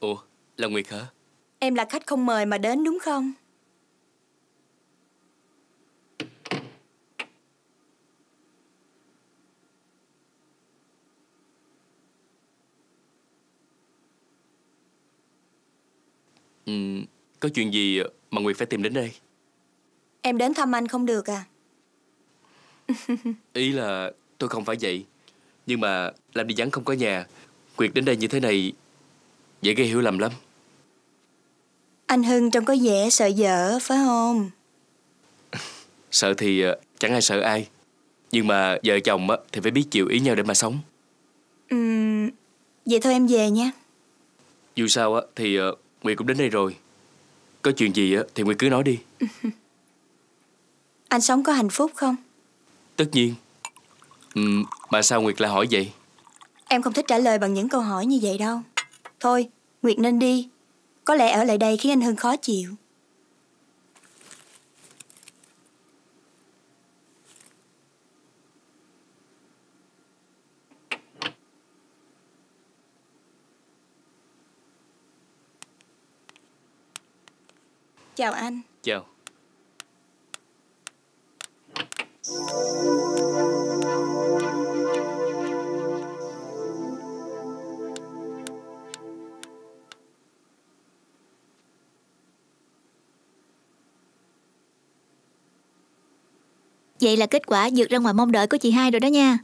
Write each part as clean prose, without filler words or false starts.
Ủa, là Nguyệt hả? Em là khách không mời mà đến đúng không? Có chuyện gì mà Nguyệt phải tìm đến đây? Em đến thăm anh không được à? Ý là tôi không phải vậy. Nhưng mà làm đi vắng không có nhà, Nguyệt đến đây như thế này dễ gây hiểu lầm lắm. Anh Hưng trông có vẻ sợ vợ phải không? Sợ thì chẳng ai sợ ai. Nhưng mà vợ chồng thì phải biết chịu ý nhau để mà sống. Vậy thôi em về nha. Dù sao thì Nguyệt cũng đến đây rồi. Có chuyện gì thì Nguyệt cứ nói đi. Anh sống có hạnh phúc không? Tất nhiên. Mà sao Nguyệt lại hỏi vậy? Em không thích trả lời bằng những câu hỏi như vậy đâu. Thôi, Nguyệt nên đi. Có lẽ ở lại đây khiến anh Hưng khó chịu. Chào anh. Chào. Vậy là kết quả vượt ra ngoài mong đợi của chị hai rồi đó nha.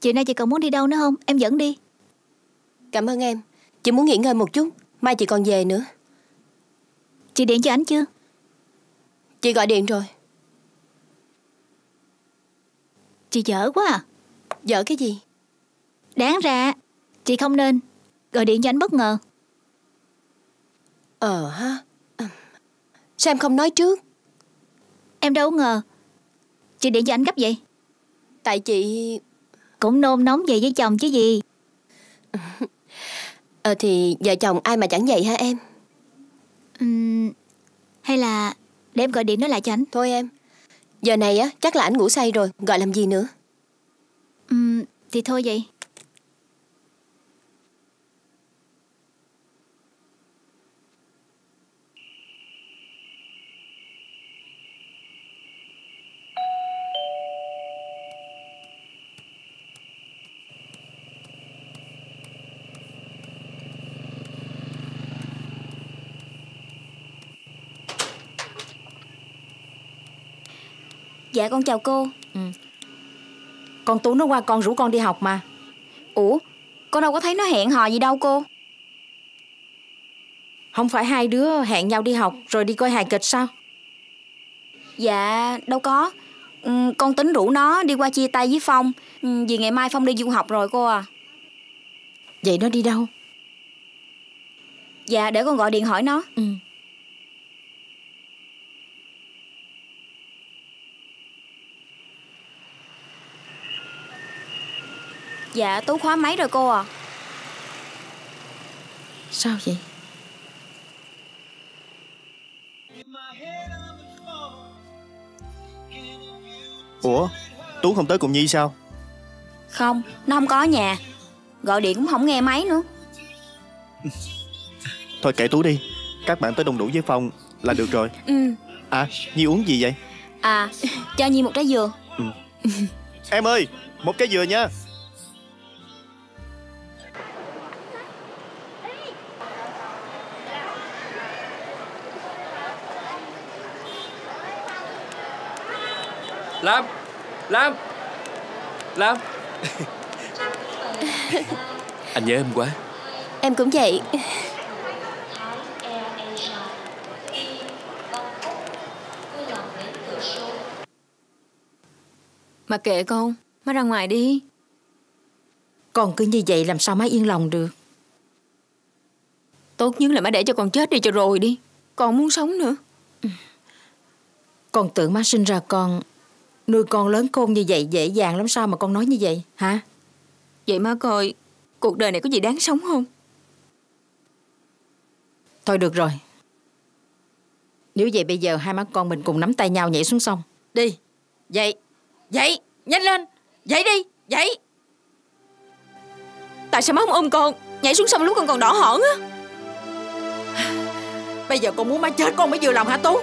Chiều nay chị còn muốn đi đâu nữa không? Em dẫn đi. Cảm ơn em. Chị muốn nghỉ ngơi một chút, mai chị còn về nữa. Chị điện cho anh chưa? Chị gọi điện rồi. Chị dở quá à? Dở cái gì? Đáng ra chị không nên gọi điện cho anh bất ngờ. Sao em không nói trước? Em đâu ngờ chị điện cho anh gấp vậy. Tại chị cũng nôn nóng về với chồng chứ gì. Thì vợ chồng ai mà chẳng vậy hả em? Hay là để em gọi điện nói lại cho anh. Thôi em, giờ này chắc là anh ngủ say rồi, gọi làm gì nữa. Thì thôi vậy. Dạ con chào cô. Con Tú nó qua con rủ con đi học mà. Ủa, con đâu có thấy nó hẹn hò gì đâu cô. Không phải hai đứa hẹn nhau đi học rồi đi coi hài kịch sao? Dạ, đâu có. Con tính rủ nó đi qua chia tay với Phong. Vì ngày mai Phong đi du học rồi cô à. Vậy nó đi đâu? Dạ, để con gọi điện hỏi nó. Dạ, Tú khóa máy rồi cô à. Sao vậy? Ủa, Tú không tới cùng Nhi sao? Không, nó không có nhà. Gọi điện cũng không nghe máy nữa. Thôi kệ Tú đi. Các bạn tới đông đủ với Phong là được rồi. À, Nhi uống gì vậy? À, cho Nhi một trái dừa. Em ơi, một trái dừa nha. Lam. Anh nhớ em quá. Em cũng vậy. Mà kệ con, má ra ngoài đi. Con cứ như vậy làm sao má yên lòng được. Tốt nhất là má để cho con chết đi cho rồi đi. Con muốn sống nữa. Con tưởng má sinh ra con, nuôi con lớn khôn như vậy dễ dàng lắm sao mà con nói như vậy hả? Vậy má coi cuộc đời này có gì đáng sống không? Thôi được rồi. Nếu vậy bây giờ hai má con mình cùng nắm tay nhau nhảy xuống sông. Đi. Dậy. Dậy. Nhanh lên. Dậy đi. Dậy. Tại sao má không ôm con? nhảy xuống sông lúc con còn đỏ hởn á. Bây giờ con muốn má chết con mới vừa lòng hả Tú?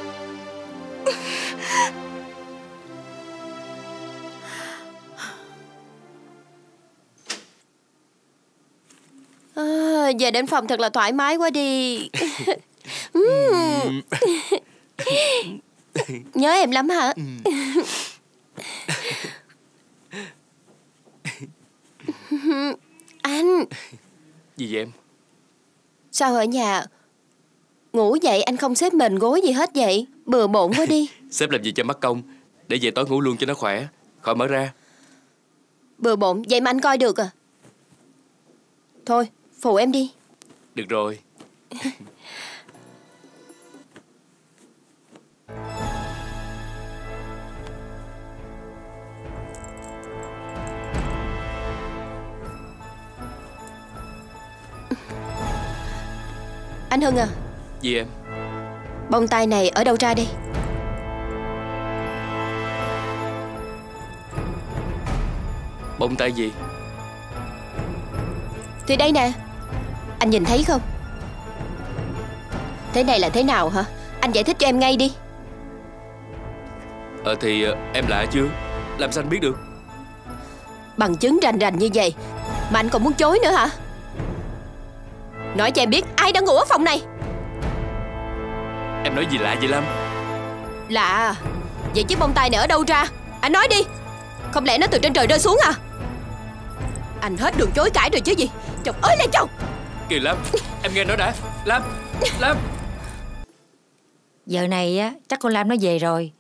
À, về đến phòng thật là thoải mái quá đi. Nhớ em lắm hả? Anh. Gì vậy em? Sao ở nhà ngủ dậy anh không xếp mền gối gì hết vậy? Bừa bộn quá đi. Xếp làm gì cho mắc công, để về tối ngủ luôn cho nó khỏe, khỏi mở ra. Bừa bộn vậy mà anh coi được à? Thôi phụ em đi. Được rồi. Anh Hưng à. Gì em? Bông tai này ở đâu ra đây? Bông tai gì? Thì đây nè. Anh nhìn thấy không? Thế này là thế nào hả? Anh giải thích cho em ngay đi. Thì em lạ chưa? Làm sao anh biết được? Bằng chứng rành rành như vậy mà anh còn muốn chối nữa hả? Nói cho em biết ai đã ngủ ở phòng này. Em nói gì lạ vậy Lâm? Lạ? Vậy chiếc bông tai này ở đâu ra? Anh nói đi. Không lẽ nó từ trên trời rơi xuống à? Anh hết đường chối cãi rồi chứ gì. Chồng ơi là chồng. Kìa Lâm, em nghe nói đã. Lâm, Lâm. Giờ này á, chắc con Lam nó về rồi.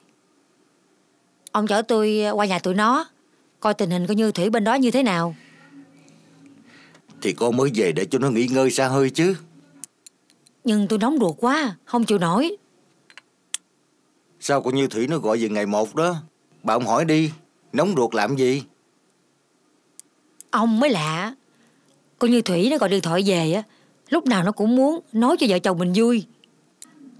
Ông chở tôi qua nhà tụi nó, coi tình hình của Như Thủy bên đó như thế nào. Thì con mới về để cho nó nghỉ ngơi xa hơi chứ. Nhưng tôi nóng ruột quá, không chịu nổi. Sao con Như Thủy nó gọi về ngày một đó. Bà ông hỏi đi, nóng ruột làm gì? Ông mới lạ. Con Như Thủy nó gọi điện thoại về á, lúc nào nó cũng muốn nói cho vợ chồng mình vui.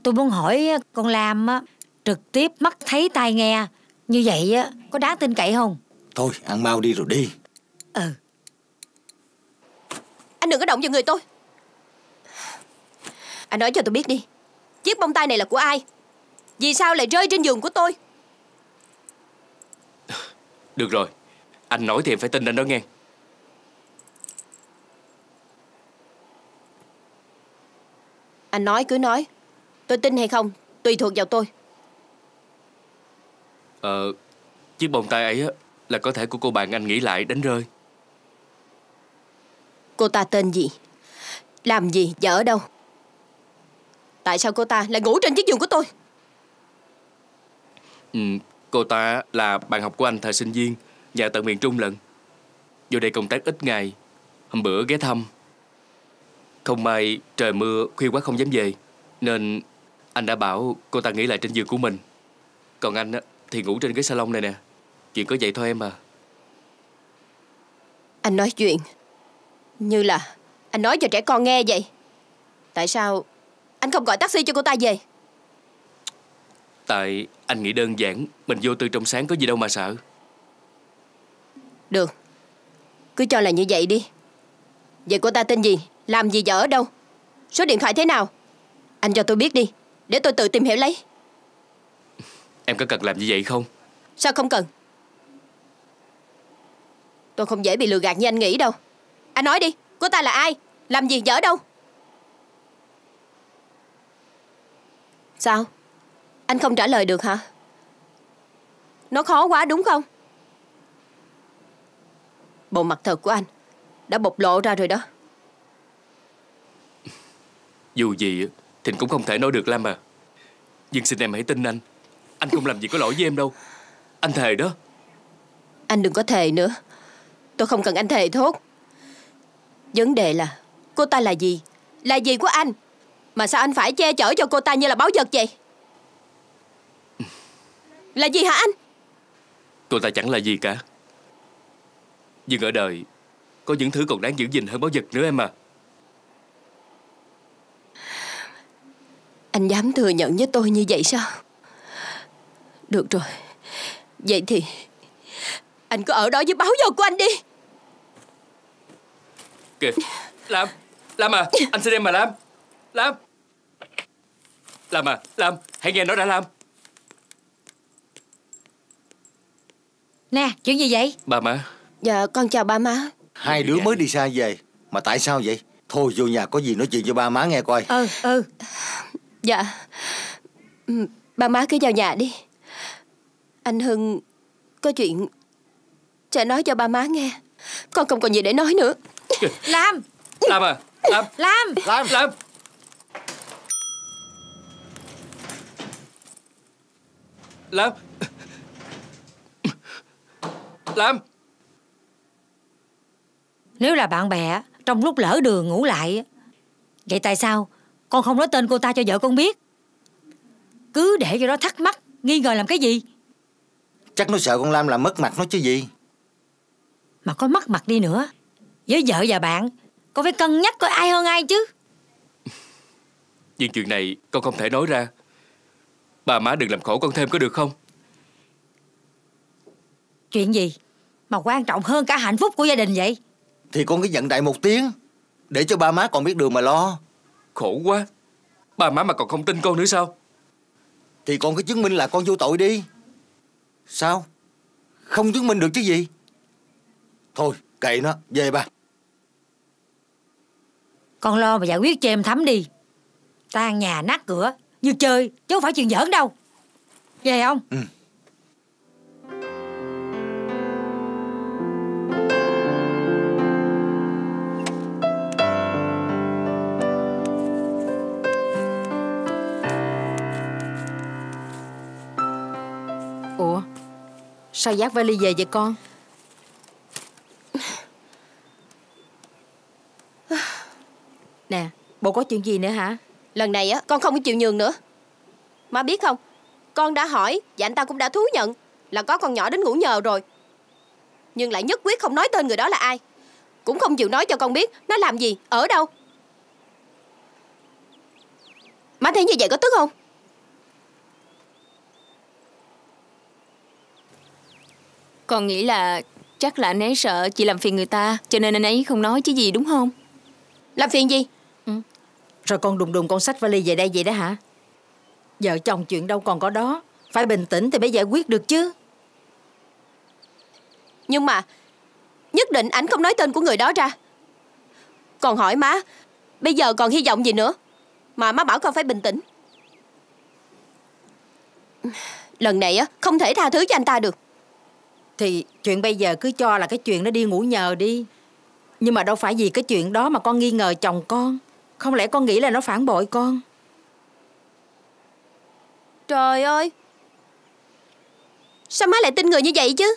Tôi muốn hỏi con Lam á, trực tiếp mắt thấy tai nghe, như vậy á, có đáng tin cậy không? Thôi ăn mau đi rồi đi. Ừ. Anh đừng có động vào người tôi. Anh nói cho tôi biết đi, chiếc bông tai này là của ai? Vì sao lại rơi trên giường của tôi? Được rồi, anh nói thì em phải tin anh đó nghe. Anh nói cứ nói, tôi tin hay không tùy thuộc vào tôi. Chiếc bông tai ấy á, là có thể của cô bạn anh nghĩ lại đánh rơi. Cô ta tên gì, làm gì và ở đâu? Tại sao cô ta lại ngủ trên chiếc giường của tôi? Cô ta là bạn học của anh thời sinh viên, nhà tận miền Trung lận. Vô đây công tác ít ngày, hôm bữa ghé thăm. Không may trời mưa khuya quá không dám về, nên anh đã bảo cô ta nghỉ lại trên giường của mình. Còn anh thì ngủ trên cái salon này nè. Chuyện có vậy thôi em à. Anh nói chuyện như là anh nói cho trẻ con nghe vậy. Tại sao anh không gọi taxi cho cô ta về? Tại anh nghĩ đơn giản, mình vô tư trong sáng có gì đâu mà sợ. Được, cứ cho là như vậy đi. Vậy cô ta tên gì, làm gì và ở đâu, số điện thoại thế nào? Anh cho tôi biết đi, để tôi tự tìm hiểu lấy. Em có cần làm như vậy không? Sao không cần? Tôi không dễ bị lừa gạt như anh nghĩ đâu. Anh nói đi, cô ta là ai, làm gì và ở đâu? Sao? Anh không trả lời được hả? Nó khó quá đúng không? Bộ mặt thật của anh đã bộc lộ ra rồi đó. Dù gì thì cũng không thể nói được Lam à. Nhưng xin em hãy tin anh. Anh không làm gì có lỗi với em đâu. Anh thề đó. Anh đừng có thề nữa. Tôi không cần anh thề thốt. Vấn đề là cô ta là gì, là gì của anh, mà sao anh phải che chở cho cô ta như là báu vật vậy? Là gì hả anh? Cô ta chẳng là gì cả. Nhưng ở đời có những thứ còn đáng giữ gìn hơn báu vật nữa em à. Anh dám thừa nhận với tôi như vậy sao? Được rồi, vậy thì anh cứ ở đó với báu vật của anh đi. Kìa Lam, Lam à, anh xin em mà Lam. Lam. Lam à, Lam, hãy nghe nói đã Lam. Nè, chuyện gì vậy? Ba má. Dạ, con chào ba má. Hai đứa mới đi xa về, mà tại sao vậy? Thôi vô nhà có gì nói chuyện cho ba má nghe coi. Dạ. Ba má cứ vào nhà đi. Anh Hưng có chuyện sẽ nói cho ba má nghe. Con không còn gì để nói nữa. Lam. Lam à. Lam. Lam. Lam. Lam. Lam. Lam. Nếu là bạn bè, trong lúc lỡ đường ngủ lại, vậy tại sao con không nói tên cô ta cho vợ con biết? Cứ để cho nó thắc mắc, nghi ngờ làm cái gì? Chắc nó sợ con Lam làm mất mặt nó chứ gì. Mà có mất mặt đi nữa, với vợ và bạn, con phải cân nhắc coi ai hơn ai chứ. Nhưng chuyện này con không thể nói ra. Bà má đừng làm khổ con thêm có được không? Chuyện gì mà quan trọng hơn cả hạnh phúc của gia đình vậy? Thì con cứ giận đại một tiếng, để cho ba má còn biết đường mà lo. Khổ quá, ba má mà còn không tin con nữa sao? Thì con cứ chứng minh là con vô tội đi. Sao? Không chứng minh được chứ gì. Thôi kệ nó, về ba. Con lo mà giải quyết cho em Thắm đi. Tan nhà nát cửa như chơi, chứ không phải chuyện giỡn đâu. Về không? Ừ. Ủa, sao vác vali về vậy con? Nè, bộ có chuyện gì nữa hả? Lần này á, con không có chịu nhường nữa. Má biết không, con đã hỏi và anh ta cũng đã thú nhận là có con nhỏ đến ngủ nhờ rồi, nhưng lại nhất quyết không nói tên người đó là ai, cũng không chịu nói cho con biết nó làm gì, ở đâu. Má thấy như vậy có tức không? Con nghĩ là chắc là anh ấy sợ chị làm phiền người ta, cho nên anh ấy không nói chứ gì, đúng không? Làm phiền gì? Ừ. Rồi con đùng đùng con xách vali về đây vậy đó hả? Vợ chồng chuyện đâu còn có đó, phải bình tĩnh thì mới giải quyết được chứ. Nhưng mà nhất định ảnh không nói tên của người đó ra. Còn hỏi má, bây giờ còn hy vọng gì nữa mà má bảo con phải bình tĩnh. Lần này á, không thể tha thứ cho anh ta được. Thì chuyện bây giờ cứ cho là cái chuyện nó đi ngủ nhờ đi. Nhưng mà đâu phải vì cái chuyện đó mà con nghi ngờ chồng con. Không lẽ con nghĩ là nó phản bội con? Trời ơi, sao má lại tin người như vậy chứ?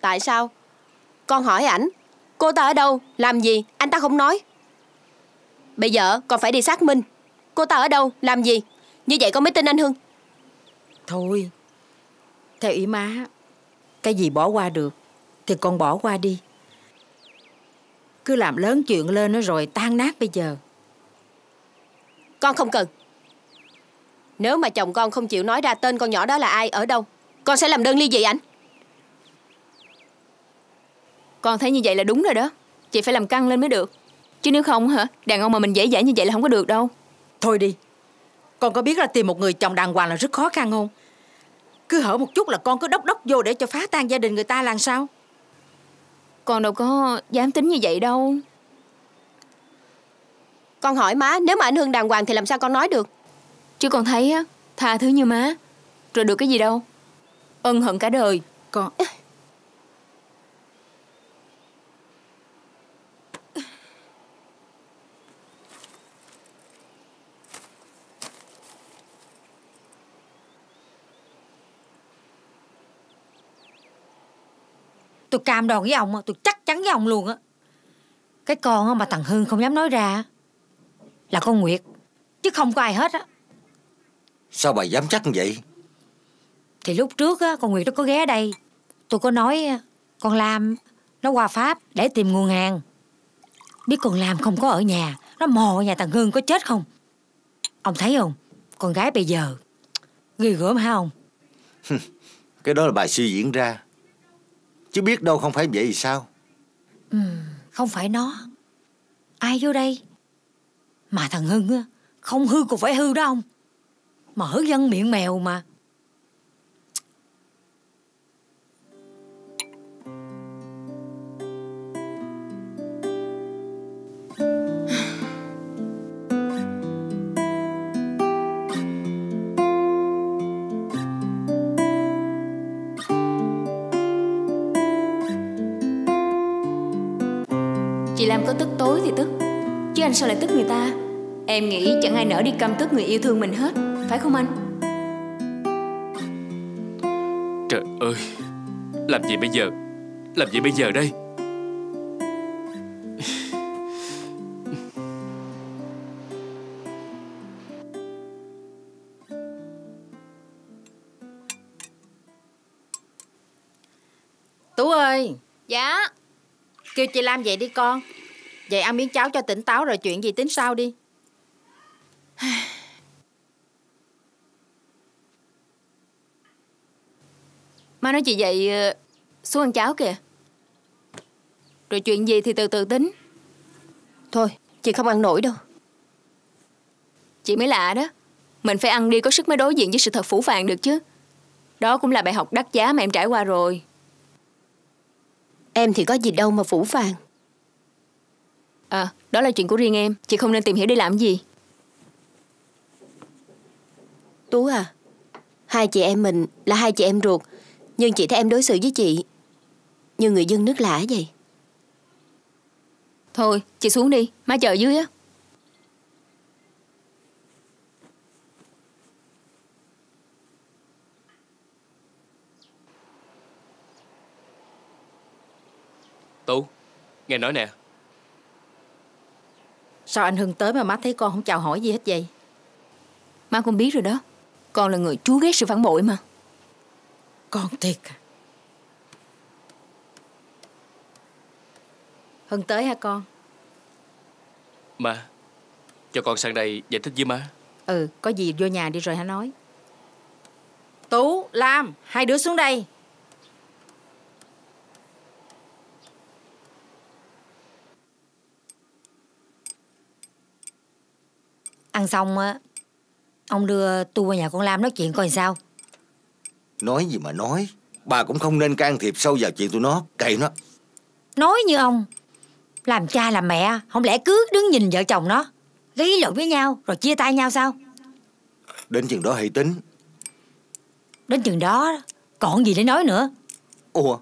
Tại sao? Con hỏi ảnh cô ta ở đâu, làm gì, anh ta không nói. Bây giờ con phải đi xác minh cô ta ở đâu, làm gì. Như vậy con mới tin anh Hưng. Thôi, theo ý má, cái gì bỏ qua được thì con bỏ qua đi. Cứ làm lớn chuyện lên nó rồi tan nát bây giờ. Con không cần. Nếu mà chồng con không chịu nói ra tên con nhỏ đó là ai, ở đâu, con sẽ làm đơn ly dị ảnh. Con thấy như vậy là đúng rồi đó. Chị phải làm căng lên mới được. Chứ nếu không hả, đàn ông mà mình dễ dãi như vậy là không có được đâu. Thôi đi. Con có biết là tìm một người chồng đàng hoàng là rất khó khăn không? Cứ hở một chút là con cứ đốc đốc vô để cho phá tan gia đình người ta làm sao? Con đâu có dám tính như vậy đâu. Con hỏi má, nếu mà anh Hưng đàng hoàng thì làm sao con nói được? Chứ con thấy á, tha thứ như má rồi được cái gì đâu. Ân hận cả đời. Con tôi cam đoan với ông, tôi chắc chắn với ông luôn á. Cái con mà thằng Hưng không dám nói ra là con Nguyệt, chứ không có ai hết á. Sao bà dám chắc như vậy? Thì lúc trước á, con Nguyệt nó có ghé đây, tôi có nói con Lam nó qua Pháp để tìm nguồn hàng. Biết con Lam không có ở nhà, nó mò ở nhà thằng Hưng có chết không? Ông thấy không, con gái bây giờ ghê gớm hả ông? Cái đó là bà suy diễn ra, chứ biết đâu không phải vậy thì sao? không phải nó. Ai vô đây? Mà thằng Hưng á, không hư cũng phải hư đó ông. Mở dân miệng mèo mà. Chị Lam có tức tối thì tức, chứ anh sao lại tức người ta? Em nghĩ chẳng ai nỡ đi căm tức người yêu thương mình hết, phải không anh? Trời ơi, làm gì bây giờ? Làm gì bây giờ đây? Tú ơi. Dạ. Kêu chị Lam dậy đi con. Dậy ăn miếng cháo cho tỉnh táo rồi chuyện gì tính sau đi. Má nói chị dậy xuống ăn cháo kìa. Rồi chuyện gì thì từ từ tính. Thôi chị không ăn nổi đâu. Chị mới lạ đó. Mình phải ăn đi có sức mới đối diện với sự thật phũ phàng được chứ. Đó cũng là bài học đắt giá mà em trải qua rồi. Em thì có gì đâu mà phũ phàng. À, đó là chuyện của riêng em. Chị không nên tìm hiểu để làm gì. Tú à, hai chị em mình là hai chị em ruột, nhưng chị thấy em đối xử với chị như người dân nước lã vậy. Thôi, chị xuống đi, má chờ dưới á. Tú, nghe nói nè. Sao anh Hưng tới mà má thấy con không chào hỏi gì hết vậy? Má cũng biết rồi đó. Con là người chúa ghét sự phản bội mà. Con thiệt à. Hưng tới hả con? Má, cho con sang đây giải thích với má. Ừ, có gì vô nhà đi rồi hả nói. Tú, Lam, hai đứa xuống đây. Ăn xong á, ông đưa Tú qua nhà con Lam nói chuyện coi sao. Nói gì mà nói. Bà cũng không nên can thiệp sâu vào chuyện tụi nó. Kệ nó. Nói như ông, làm cha làm mẹ, không lẽ cứ đứng nhìn vợ chồng nó gây lộn với nhau rồi chia tay nhau sao? Đến chừng đó hãy tính. Đến chừng đó còn gì để nói nữa. Ủa,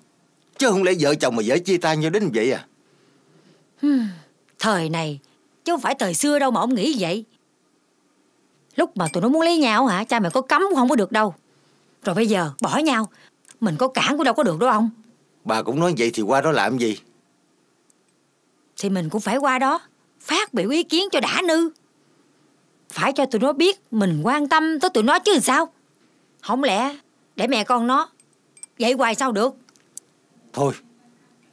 chứ không lẽ vợ chồng mà dễ chia tay nhau đến vậy à? Thời này chứ không phải thời xưa đâu mà ông nghĩ vậy. Lúc mà tụi nó muốn lấy nhau hả, cha mày có cấm cũng không có được đâu. Rồi bây giờ bỏ nhau, mình có cản cũng đâu có được đâu ông. Bà cũng nói vậy thì qua đó làm gì? Thì mình cũng phải qua đó phát biểu ý kiến cho đã nư. Phải cho tụi nó biết mình quan tâm tới tụi nó chứ sao. Không lẽ để mẹ con nó vậy hoài sao được. Thôi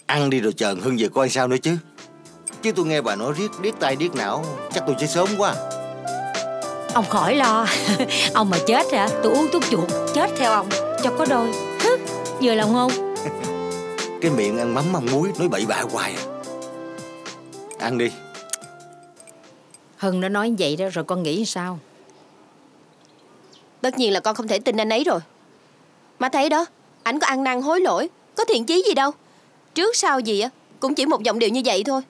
ăn đi rồi chờ Hưng về coi sao nữa chứ. Chứ tôi nghe bà nói riết tay riết não, chắc tôi chết sớm quá. Ông khỏi lo. Ông mà chết hả, tôi uống thuốc chuột chết theo ông cho có đôi. Vừa lòng không? Cái miệng ăn mắm ăn muối nói bậy bạ hoài à. Ăn đi. Hưng nó nói vậy đó rồi con nghĩ sao? Tất nhiên là con không thể tin anh ấy rồi. Má thấy đó, ảnh có ăn năn hối lỗi, có thiện chí gì đâu. Trước sau gì á cũng chỉ một giọng điệu như vậy thôi.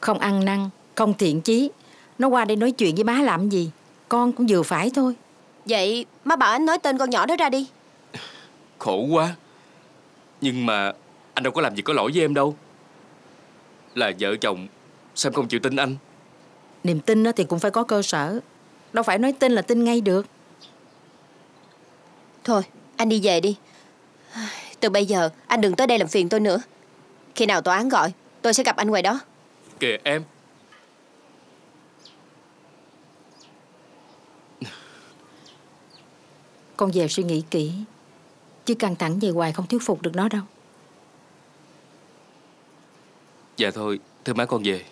Không ăn năn, không thiện chí, nó qua đây nói chuyện với má làm gì? Con cũng vừa phải thôi. Vậy má bảo anh nói tên con nhỏ đó ra đi. Khổ quá. Nhưng mà anh đâu có làm gì có lỗi với em đâu. Là vợ chồng sao em không chịu tin anh? Niềm tin thì cũng phải có cơ sở. Đâu phải nói tin là tin ngay được. Thôi anh đi về đi. Từ bây giờ anh đừng tới đây làm phiền tôi nữa. Khi nào tòa án gọi tôi sẽ gặp anh ngoài đó. Kìa em. Con về suy nghĩ kỹ, chứ căng thẳng về hoài không thuyết phục được nó đâu. Dạ thôi, thưa má con về.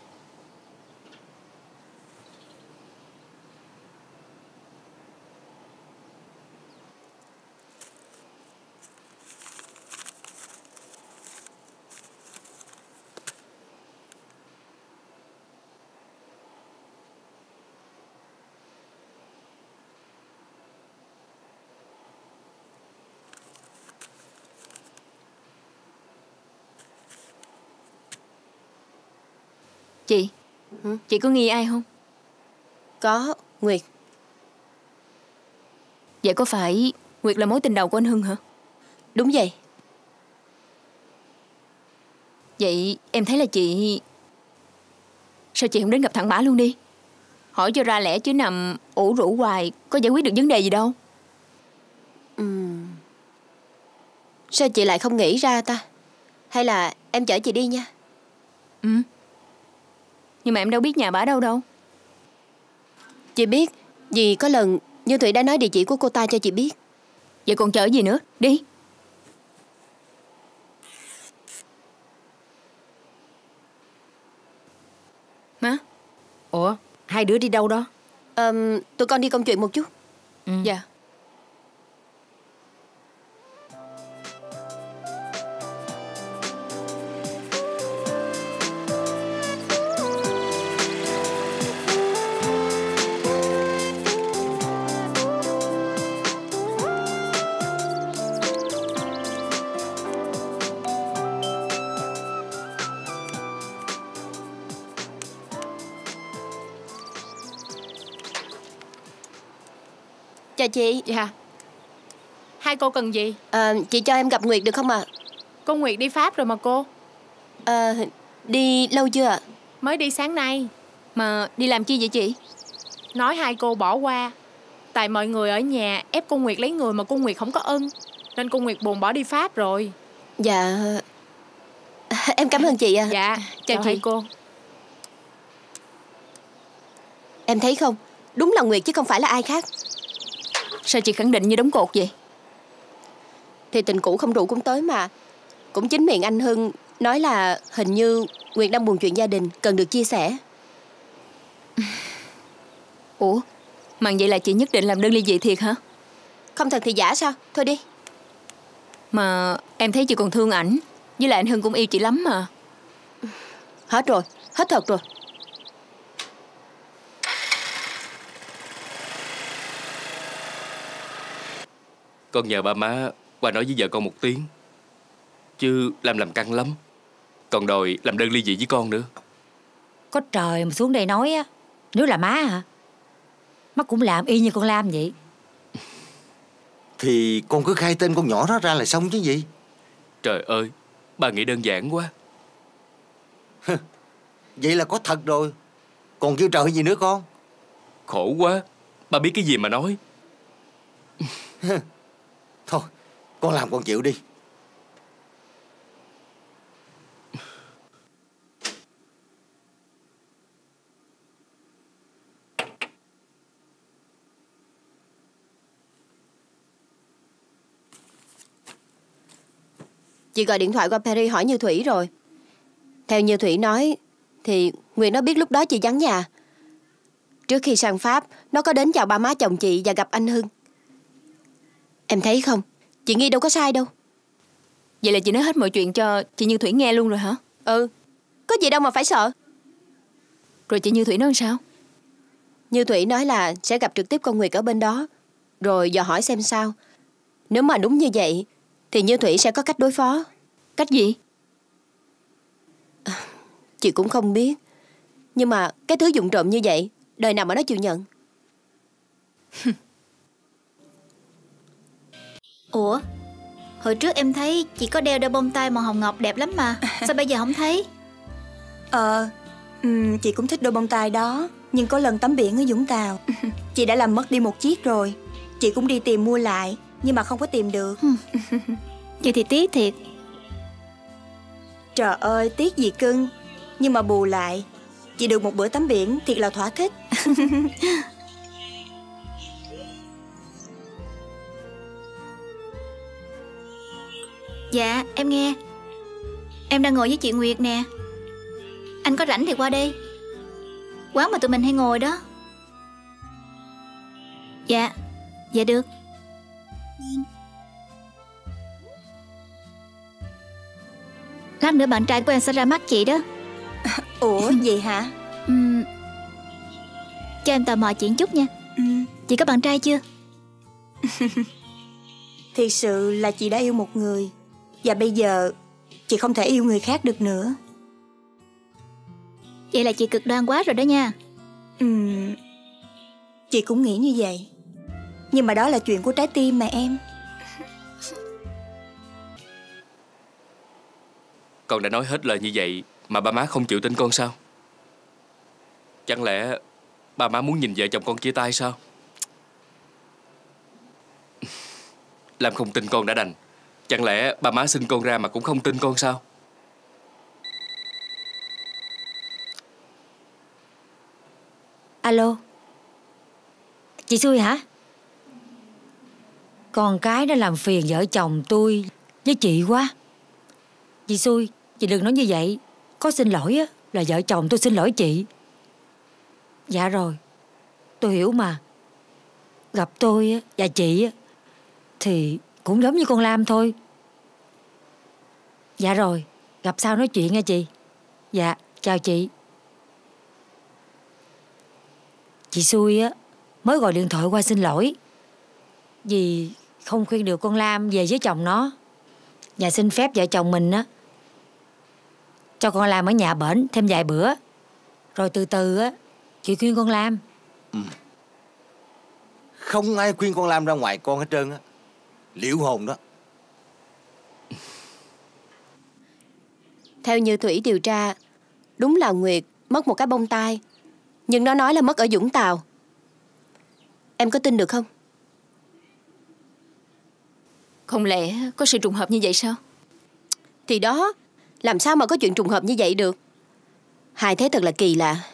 Chị, chị có nghi ai không? Có, Nguyệt. Vậy có phải Nguyệt là mối tình đầu của anh Hưng hả? Đúng vậy. Vậy em thấy là chị... Sao chị không đến gặp thẳng bả luôn đi? Hỏi cho ra lẽ chứ nằm ủ rũ hoài có giải quyết được vấn đề gì đâu. Sao chị lại không nghĩ ra ta? Hay là em chở chị đi nha. Nhưng mà em đâu biết nhà bả đâu đâu. Chị biết, vì có lần Như Thủy đã nói địa chỉ của cô ta cho chị biết. Vậy còn chở gì nữa, đi. Má. Ủa, hai đứa đi đâu đó? Tụi con đi công chuyện một chút. Dạ. Chào chị. Dạ. Hai cô cần gì? Chị cho em gặp Nguyệt được không ạ? Cô Nguyệt đi Pháp rồi mà cô. Đi lâu chưa ạ? Mới đi sáng nay. Mà đi làm chi vậy chị? Nói hai cô bỏ qua. Tại mọi người ở nhà ép cô Nguyệt lấy người mà cô Nguyệt không có ưng, nên cô Nguyệt buồn bỏ đi Pháp rồi. Dạ. Em cảm ơn chị ạ. Dạ. Chào chị. Hai cô. Em thấy không? Đúng là Nguyệt chứ không phải là ai khác. Sao chị khẳng định như đóng cột vậy? Thì tình cũ không rủ cũng tới mà. Cũng chính miệng anh Hưng nói là hình như Nguyệt đang buồn chuyện gia đình, cần được chia sẻ. Ủa, mà vậy là chị nhất định làm đơn ly dị thiệt hả? Không thật thì giả sao? Thôi đi. Mà em thấy chị còn thương ảnh, với lại anh Hưng cũng yêu chị lắm mà. Hết rồi, hết thật rồi. Con nhờ ba má qua nói với vợ con một tiếng, chứ làm căng lắm, còn đòi làm đơn ly dị với con nữa. Có trời mà xuống đây nói á. Nếu là má hả, má cũng làm y như con Lam vậy. Thì con cứ khai tên con nhỏ đó ra là xong chứ gì. Trời ơi, bà nghĩ đơn giản quá. Vậy là có thật rồi, còn kêu trời gì nữa con. Khổ quá, bà biết cái gì mà nói. Thôi, con làm con chịu đi. Chị gọi điện thoại qua Paris hỏi Như Thủy rồi. Theo Như Thủy nói thì Nguyệt nó biết lúc đó chị vắng nhà. Trước khi sang Pháp, nó có đến chào ba má chồng chị và gặp anh Hưng. Em thấy không, chị Nghi đâu có sai đâu. Vậy là chị nói hết mọi chuyện cho chị Như Thủy nghe luôn rồi hả? Ừ, có gì đâu mà phải sợ. Rồi chị Như Thủy nói sao? Như Thủy nói là sẽ gặp trực tiếp con Nguyệt ở bên đó, rồi dò hỏi xem sao. Nếu mà đúng như vậy thì Như Thủy sẽ có cách đối phó. Cách gì? Chị cũng không biết. Nhưng mà cái thứ vụng trộm như vậy, đời nào mà nó chịu nhận. Ủa, hồi trước em thấy chị có đeo đôi bông tai màu hồng ngọc đẹp lắm mà. Sao bây giờ không thấy? Chị cũng thích đôi bông tai đó. Nhưng có lần tắm biển ở Vũng Tàu, chị đã làm mất đi một chiếc rồi. Chị cũng đi tìm mua lại, nhưng mà không có tìm được. Vậy thì tiếc thiệt. Trời ơi, tiếc gì cưng. Nhưng mà bù lại, chị được một bữa tắm biển thiệt là thỏa thích. Dạ, em nghe. Em đang ngồi với chị Nguyệt nè. Anh có rảnh thì qua đây. Quán mà tụi mình hay ngồi đó. Dạ, dạ được. Lát nữa bạn trai của em sẽ ra mắt chị đó. Ủa, gì hả? Cho em tò mò chuyện chút nha. Chị có bạn trai chưa? Thiệt sự là chị đã yêu một người, và bây giờ chị không thể yêu người khác được nữa. Vậy là chị cực đoan quá rồi đó nha. Chị cũng nghĩ như vậy. Nhưng mà đó là chuyện của trái tim mà em. Con đã nói hết lời như vậy mà ba má không chịu tin con sao? Chẳng lẽ ba má muốn nhìn vợ chồng con chia tay sao? Làm không tin con đã đành. Chẳng lẽ ba má sinh con ra mà cũng không tin con sao? Alo, chị Xui hả? Con cái nó làm phiền vợ chồng tôi với chị quá. Chị Xui, chị đừng nói như vậy. Có xin lỗi á, là vợ chồng tôi xin lỗi chị. Dạ rồi, tôi hiểu mà. Gặp tôi á, và chị á, thì cũng giống như con Lam thôi. Dạ rồi, gặp sau nói chuyện nha chị. Dạ, chào chị. Chị Xui á, mới gọi điện thoại qua xin lỗi vì không khuyên được con Lam về với chồng nó, và xin phép vợ chồng mình á cho con Lam ở nhà bển thêm vài bữa, rồi từ từ á chị khuyên con Lam. Không ai khuyên con Lam ra ngoài con hết trơn á, liễu hồn đó. Theo Như Thủy điều tra, đúng là Nguyệt mất một cái bông tai, nhưng nó nói là mất ở Vũng Tàu. Em có tin được không? Không lẽ có sự trùng hợp như vậy sao? Thì đó, làm sao mà có chuyện trùng hợp như vậy được. Hai thế thật là kỳ lạ.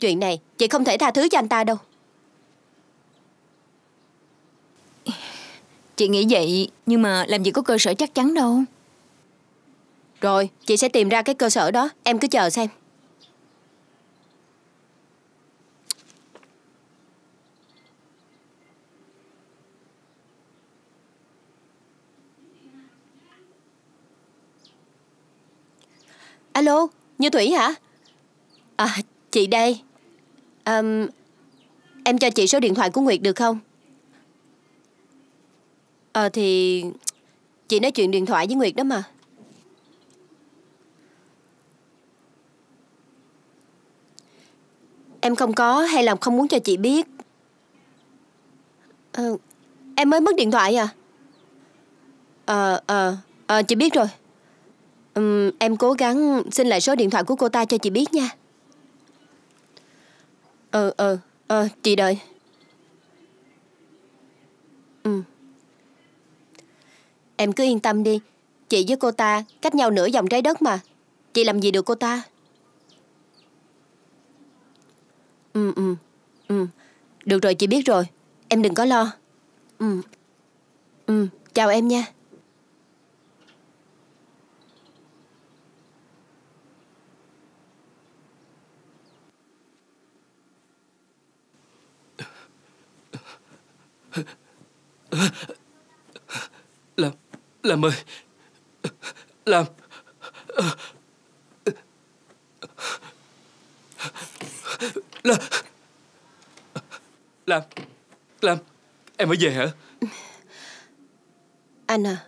Chuyện này chị không thể tha thứ cho anh ta đâu. Chị nghĩ vậy, nhưng mà làm gì có cơ sở chắc chắn đâu. Rồi, chị sẽ tìm ra cái cơ sở đó. Em cứ chờ xem. Alo, Như Thủy hả? À, chị đây. Em cho chị số điện thoại của Nguyệt được không? Thì chị nói chuyện điện thoại với Nguyệt đó mà. Em không có hay là không muốn cho chị biết? Em mới mất điện thoại à? Chị biết rồi. Em cố gắng xin lại số điện thoại của cô ta cho chị biết nha. Chị đợi. Em cứ yên tâm đi. Chị với cô ta cách nhau nửa vòng trái đất mà. Chị làm gì được cô ta. Được rồi, chị biết rồi. Em đừng có lo. Chào em nha. Lam ơi, Lam. Lam, em mới về hả? Anh à,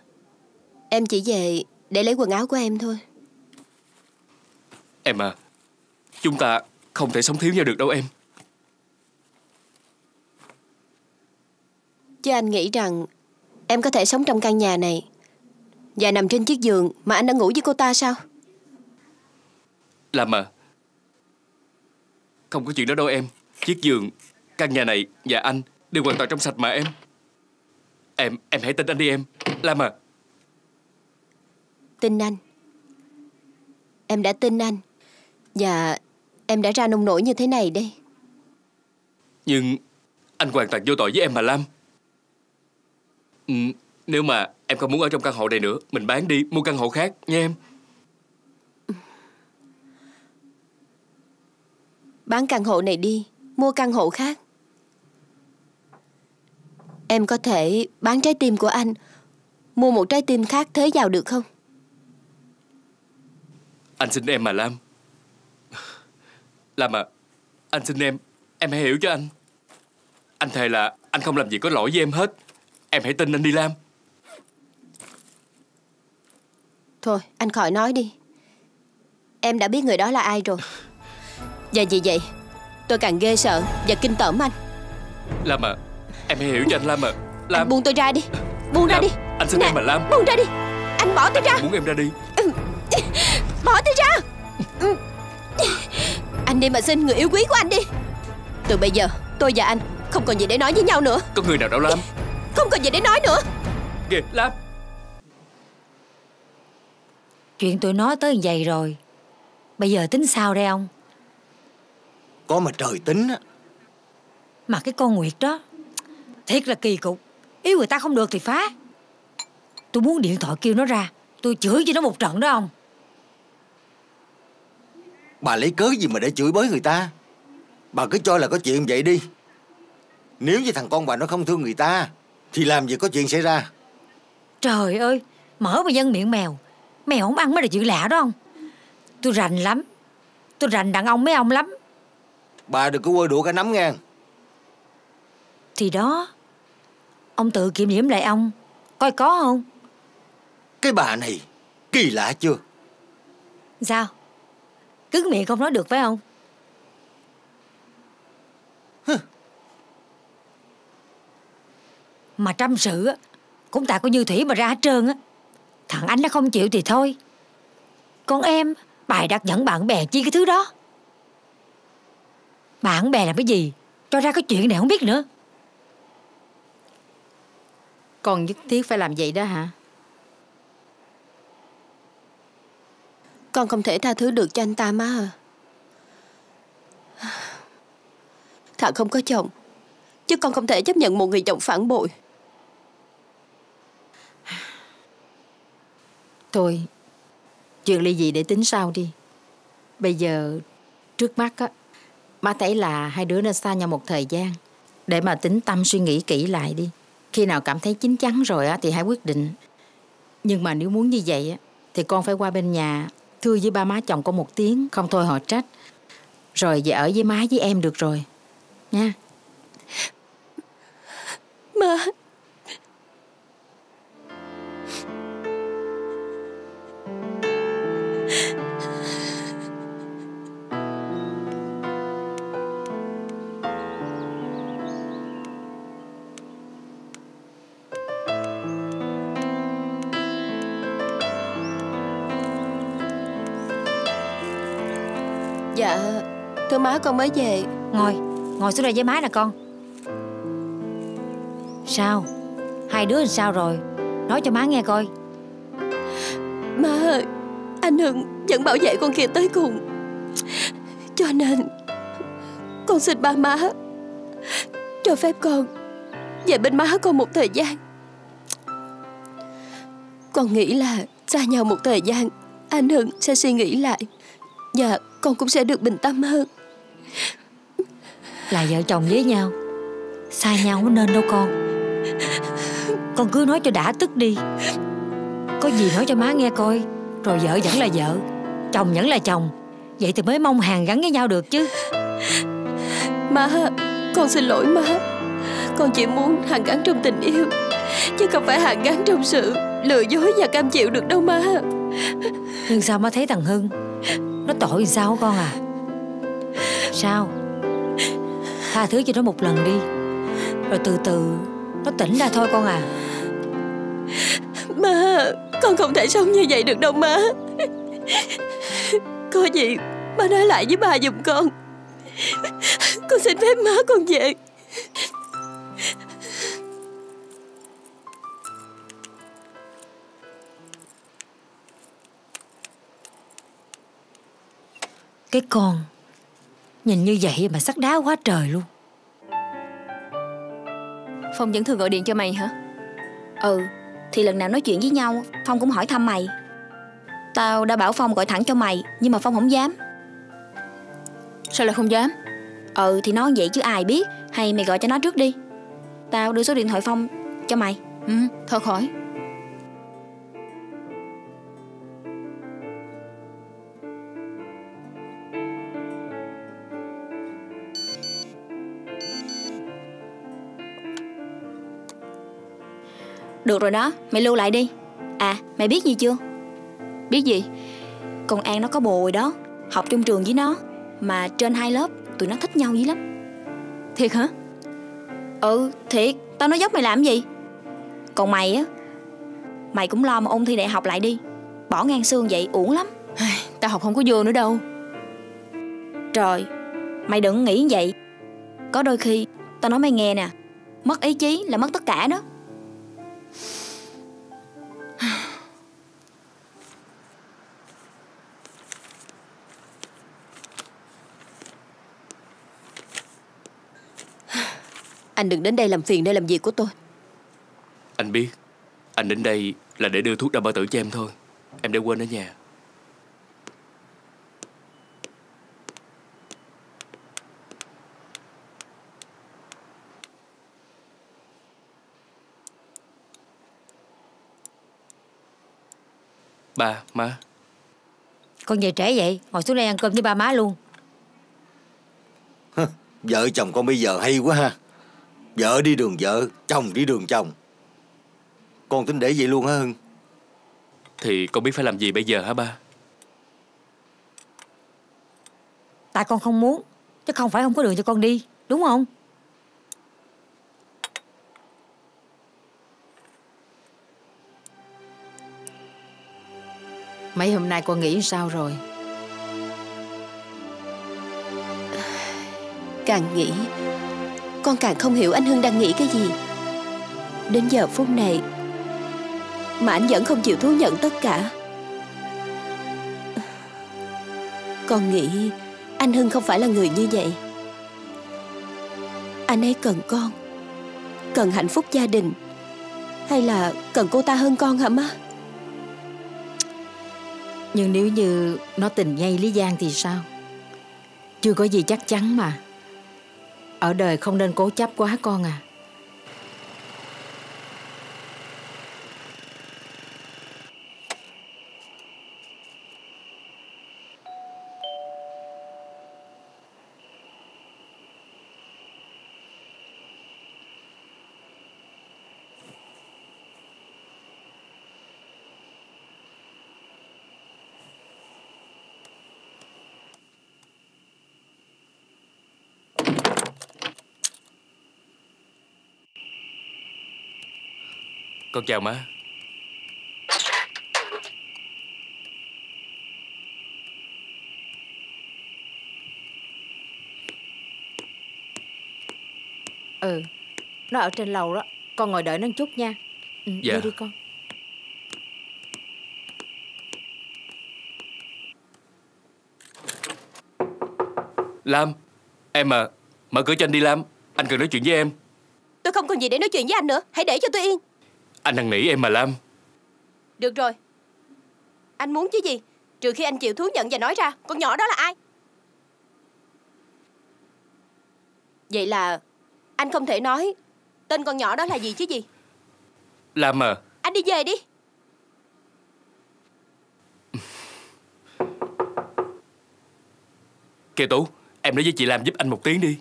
em chỉ về để lấy quần áo của em thôi. Em à, chúng ta không thể sống thiếu nhau được đâu em. Chứ anh nghĩ rằng em có thể sống trong căn nhà này và nằm trên chiếc giường mà anh đã ngủ với cô ta sao? Làm à, không có chuyện đó đâu em. Chiếc giường, căn nhà này và anh đều hoàn toàn trong sạch mà em. Em hãy tin anh đi em. Làm à. Tin anh. Em đã tin anh. Và em đã ra nông nổi như thế này đây. Nhưng anh hoàn toàn vô tội với em mà Lam. Nếu mà em không muốn ở trong căn hộ này nữa, mình bán đi, mua căn hộ khác nha em. Bán căn hộ này đi, mua căn hộ khác. Em có thể bán trái tim của anh, mua một trái tim khác thế vào được không? Anh xin em mà Lam. Lam à, anh xin em hãy hiểu cho anh. Anh thề là anh không làm gì có lỗi với em hết. Em hãy tin anh đi Lam. Thôi anh khỏi nói đi. Em đã biết người đó là ai rồi. Và vì vậy tôi càng ghê sợ và kinh tởm anh. Lam à, em hiểu cho anh Lam à. Lam... Anh buông tôi ra đi. Buông Lam, ra đi. Anh xin nè, em mà Lam. Buông ra đi. Anh bỏ tôi ra. Anh muốn em ra đi. Bỏ tôi ra. Anh đi mà xin người yêu quý của anh đi. Từ bây giờ tôi và anh không còn gì để nói với nhau nữa. Có người nào đâu Lam. Không còn gì để nói nữa. Kìa Lam. Chuyện tôi nói tới như vậy rồi, bây giờ tính sao đây ông? Có mà trời tính á. Mà cái con Nguyệt đó thiệt là kỳ cục. Yêu người ta không được thì phá. Tôi muốn điện thoại kêu nó ra, tôi chửi cho nó một trận đó ông. Bà lấy cớ gì mà để chửi bới người ta? Bà cứ cho là có chuyện vậy đi. Nếu như thằng con bà nó không thương người ta thì làm gì có chuyện xảy ra. Trời ơi, mở mà dân miệng mèo. Mèo không ăn mới là chuyện lạ đó không. Tôi rành lắm. Tôi rành đàn ông mấy ông lắm. Bà đừng có quơ đũa cả nắm ngang. Thì đó, ông tự kiểm điểm lại ông coi có không. Cái bà này kỳ lạ chưa. Sao? Cứng miệng không nói được phải không? Mà trăm sự cũng tại cô Như Thủy mà ra hết trơn á. Thằng anh nó không chịu thì thôi, còn em bài đặt dẫn bạn bè chi cái thứ đó. Bạn bè làm cái gì cho ra cái chuyện này không biết nữa. Còn nhất thiết phải làm vậy đó hả? Con không thể tha thứ được cho anh ta má à. Thằng không có chồng, chứ con không thể chấp nhận một người chồng phản bội. Thôi, chuyện ly dị để tính sau đi. Bây giờ trước mắt á, má thấy là hai đứa nên xa nhau một thời gian để mà tính tâm suy nghĩ kỹ lại đi. Khi nào cảm thấy chín chắn rồi á thì hãy quyết định. Nhưng mà nếu muốn như vậy á thì con phải qua bên nhà thưa với ba má chồng con một tiếng, không thôi họ trách. Rồi về ở với má với em được rồi nha. Má. Dạ, thưa má con mới về. Ngồi xuống đây với má nè con. Sao? Hai đứa làm sao rồi? Nói cho má nghe coi. Má ơi, anh Hưng vẫn bảo vệ con kia tới cùng. Cho nên con xin ba má cho phép con về bên má con một thời gian. Con nghĩ là xa nhau một thời gian, anh Hưng sẽ suy nghĩ lại và con cũng sẽ được bình tâm hơn. Là vợ chồng với nhau, xa nhau không nên đâu con. Con cứ nói cho đã tức đi. Có gì nói cho má nghe coi. Rồi vợ vẫn là vợ, chồng vẫn là chồng, vậy thì mới mong hàng gắn với nhau được chứ. Má, con xin lỗi má. Con chỉ muốn hàng gắn trong tình yêu, chứ không phải hàng gắn trong sự lừa dối và cam chịu được đâu má. Nhưng sao má thấy thằng Hưng nó tội sao con à? Sao? Tha thứ cho nó một lần đi, rồi từ từ nó tỉnh ra thôi con à. Má, con không thể sống như vậy được đâu má. Có gì má nói lại với bà giùm con. Con xin phép má con về. Cái con nhìn như vậy mà sắt đá quá trời luôn. Phong vẫn thường gọi điện cho mày hả? Ừ, thì lần nào nói chuyện với nhau Phong cũng hỏi thăm mày. Tao đã bảo Phong gọi thẳng cho mày, nhưng mà Phong không dám. Sao lại không dám? Ừ, thì nói vậy chứ ai biết. Hay mày gọi cho nó trước đi. Tao đưa số điện thoại Phong cho mày. Ừ, thôi khỏi. Được rồi đó, mày lưu lại đi. À, mày biết gì chưa? Biết gì? Con An nó có bồ rồi đó. học trong trường với nó, mà trên hai lớp tụi nó thích nhau dữ lắm. Thiệt hả? Ừ thiệt, tao nói dốc mày làm gì. Còn mày á, mày cũng lo mà ôn thi đại học lại đi, bỏ ngang xương vậy uổng lắm. Tao học không có vô nữa đâu. Trời, mày đừng nghĩ vậy. Có đôi khi tao nói mày nghe nè, mất ý chí là mất tất cả đó. Anh đừng đến đây làm phiền nơi làm việc của tôi. Anh biết anh đến đây là để đưa thuốc đau bao tử cho em thôi. Em để quên ở nhà. Ba, má. Con về trễ vậy, ngồi xuống đây ăn cơm với ba má luôn. Vợ chồng con bây giờ hay quá ha. Vợ đi đường vợ, chồng đi đường chồng. Con tính để vậy luôn hả Hưng? Thì con biết phải làm gì bây giờ hả ba? Tại con không muốn, chứ không phải không có đường cho con đi, đúng không? Mấy hôm nay con nghĩ sao rồi? Càng nghĩ con càng không hiểu anh Hưng đang nghĩ cái gì. Đến giờ phút này mà anh vẫn không chịu thú nhận tất cả. Con nghĩ anh Hưng không phải là người như vậy. Anh ấy cần con, cần hạnh phúc gia đình, hay là cần cô ta hơn con hả má? Nhưng nếu như nó tình nhây lý giang thì sao? Chưa có gì chắc chắn mà. Ở đời không nên cố chấp quá con à. Con chào má. Ừ, nó ở trên lầu đó. Con ngồi đợi nó một chút nha. Ừ, dạ. Đi đi con. Lam, em à. Mở cửa cho anh đi Lam. Anh cần nói chuyện với em. Tôi không còn gì để nói chuyện với anh nữa. Hãy để cho tôi yên. Anh đang nỉ em mà Lam. Được rồi. Anh muốn chứ gì, trừ khi anh chịu thú nhận và nói ra con nhỏ đó là ai. Vậy là anh không thể nói tên con nhỏ đó là gì chứ gì. Lam à. Anh đi về đi. Kìa Tú, em nói với chị Lam giúp anh một tiếng đi.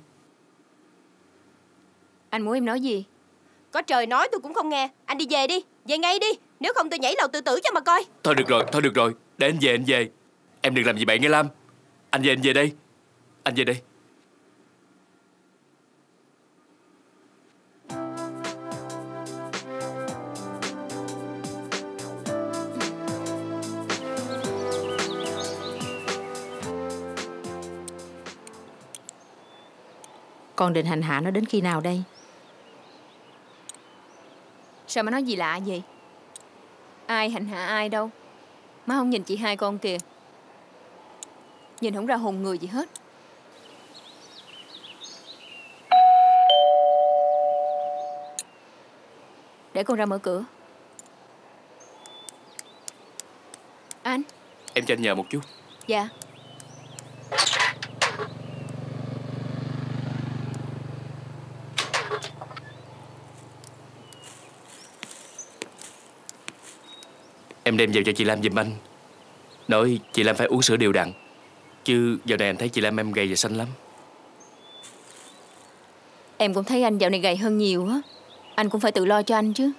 Anh muốn em nói gì? Có trời nói tôi cũng không nghe. Anh đi về đi, về ngay đi. Nếu không tôi nhảy lầu tự tử cho mà coi. Thôi được rồi, thôi được rồi. Để anh về, anh về. Em đừng làm gì bạn nghe Lam. Anh về, anh về đây. Anh về đây. Con định hành hạ nó đến khi nào đây? Sao má nói gì lạ vậy? Ai hành hạ ai đâu. Má không nhìn chị hai con kìa. Nhìn không ra hồn người gì hết. Để con ra mở cửa. Anh. Em cho anh nhờ một chút. Dạ. Em đem vào cho chị Lam giùm anh. Nói chị Lam phải uống sữa đều đặn, chứ dạo này anh thấy chị Lam em gầy và xanh lắm. Em cũng thấy anh dạo này gầy hơn nhiều á. Anh cũng phải tự lo cho anh chứ.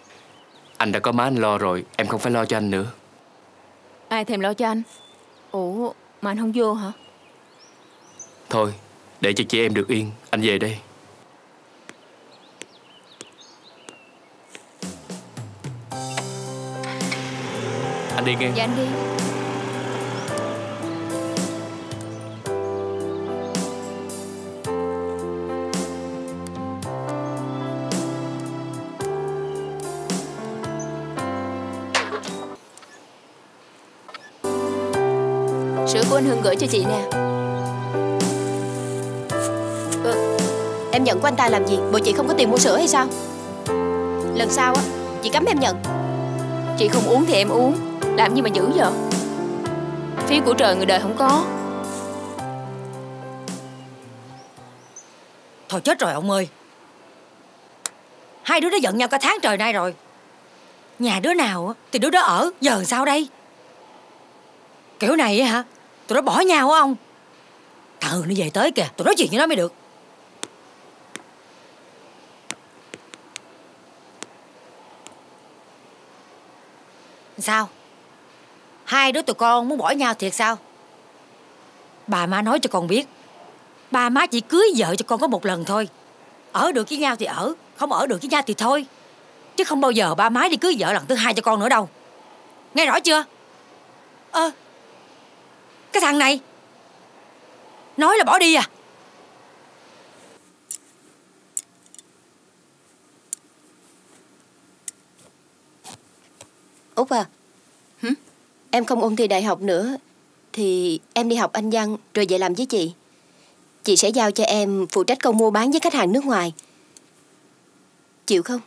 Anh đã có má anh lo rồi, em không phải lo cho anh nữa. Ai thèm lo cho anh. Ủa mà anh không vô hả? Thôi, để cho chị em được yên, anh về đây. Anh đi nghe. Dạ anh đi. Sữa của anh Hưng gửi cho chị nè. Em nhận của anh ta làm gì? Bộ chị không có tiền mua sữa hay sao? Lần sau á, chị cấm em nhận. Chị không uống thì em uống. Làm gì mà dữ vậy? Phí của trời người đời không có. Thôi chết rồi ông ơi. Hai đứa nó giận nhau cả tháng trời nay rồi. Nhà đứa nào thì đứa đó ở. Giờ làm sao đây? Kiểu này hả? Tụi nó bỏ nhau hả ông? Thằng Hưng nó về tới kìa. Tụi nói chuyện với nó mới được. Sao? Hai đứa tụi con muốn bỏ nhau thiệt sao? Bà má nói cho con biết, bà má chỉ cưới vợ cho con có một lần thôi. Ở được với nhau thì ở, không ở được với nhau thì thôi. Chứ không bao giờ ba má đi cưới vợ lần thứ hai cho con nữa đâu. Nghe rõ chưa? Cái thằng này nói là bỏ đi à? Út à, em không ôn thi đại học nữa thì em đi học Anh văn rồi về làm với chị. Chị sẽ giao cho em phụ trách công mua bán với khách hàng nước ngoài. Chịu không?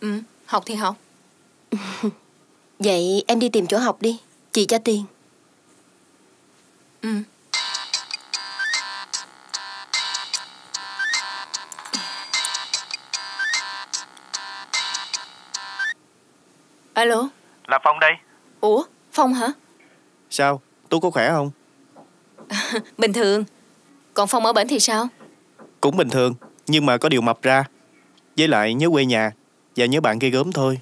Ừ, học thì học. Vậy em đi tìm chỗ học đi, chị cho tiền. Ừ. Alo. Là Phong đây. Ủa, Phong hả? Sao, Tú có khỏe không? Bình thường. Còn Phong ở bển thì sao? Cũng bình thường, nhưng mà có điều mập ra. Với lại nhớ quê nhà và nhớ bạn kia gớm thôi.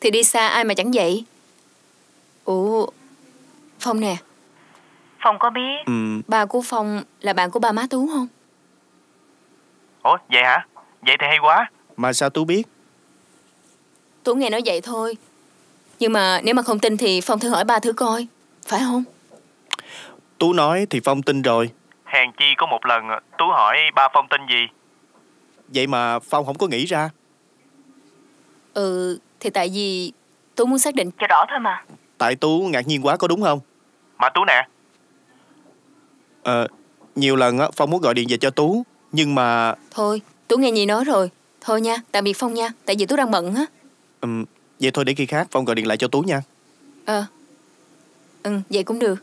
Thì đi xa ai mà chẳng vậy. Ủa, Phong nè. Phong có biết ba của Phong là bạn của ba má Tú không? Ủa, vậy hả? Vậy thì hay quá. Mà sao Tú biết? Tú nghe nói vậy thôi. Nhưng mà nếu mà không tin thì Phong thử hỏi ba thử coi, phải không? Tú nói thì Phong tin rồi. Hèn chi có một lần Tú hỏi ba Phong tin gì, vậy mà Phong không có nghĩ ra. Ừ, thì tại vì Tú muốn xác định cho rõ thôi mà. Tại Tú ngạc nhiên quá có đúng không? Mà Tú nè, nhiều lần Phong muốn gọi điện về cho Tú, nhưng mà... Thôi, Tú nghe Nhi nói rồi. Thôi nha, tạm biệt Phong nha. Tại vì Tú đang bận á. Vậy thôi để khi khác Phong gọi điện lại cho Tú nha. Vậy cũng được.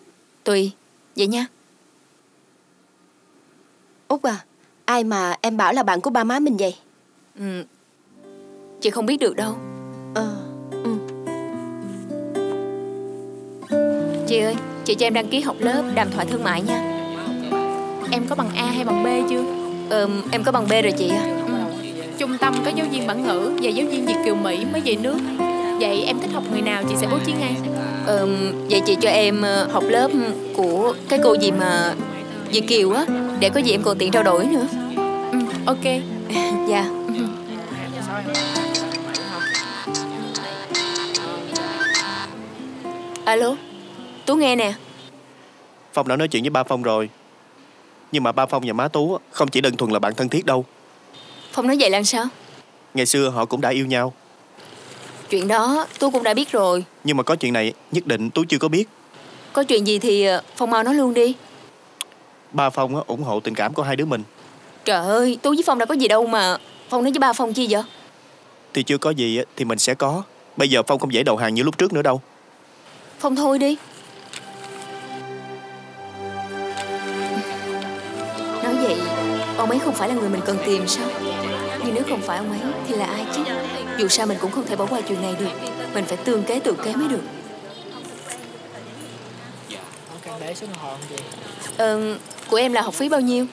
Tùy, vậy nha. Út à, ai mà em bảo là bạn của ba má mình vậy? Chị không biết được đâu. Chị ơi, chị cho em đăng ký học lớp đàm thoại thương mại nha. Em có bằng A hay bằng B chưa? Em có bằng B rồi chị ạ. Trung tâm có giáo viên bản ngữ và giáo viên Việt kiều Mỹ mới về nước. Vậy em thích học người nào chị sẽ bố trí ngay. Vậy chị cho em học lớp của cái cô gì mà Việt kiều á, để có gì em còn tiện trao đổi nữa. Ok. Dạ. Alo, Tú nghe nè. Phong đã nói chuyện với ba Phong rồi. Nhưng mà ba Phong và má Tú không chỉ đơn thuần là bạn thân thiết đâu. Phong nói vậy là sao? Ngày xưa họ cũng đã yêu nhau. Chuyện đó Tú cũng đã biết rồi. Nhưng mà có chuyện này nhất định Tú chưa có biết. Có chuyện gì thì Phong mau nói luôn đi. Ba Phong ủng hộ tình cảm của hai đứa mình. Trời ơi, Tú với Phong đã có gì đâu mà Phong nói với ba Phong chi vậy? Thì chưa có gì thì mình sẽ có. Bây giờ Phong không dễ đầu hàng như lúc trước nữa đâu. Phong thôi đi. Nói vậy ông ấy không phải là người mình cần tìm sao? Nhưng nếu không phải ông ấy thì là ai chứ? Dù sao mình cũng không thể bỏ qua chuyện này được. Mình phải tương kế tự kế mới được. Của em là học phí bao nhiêu?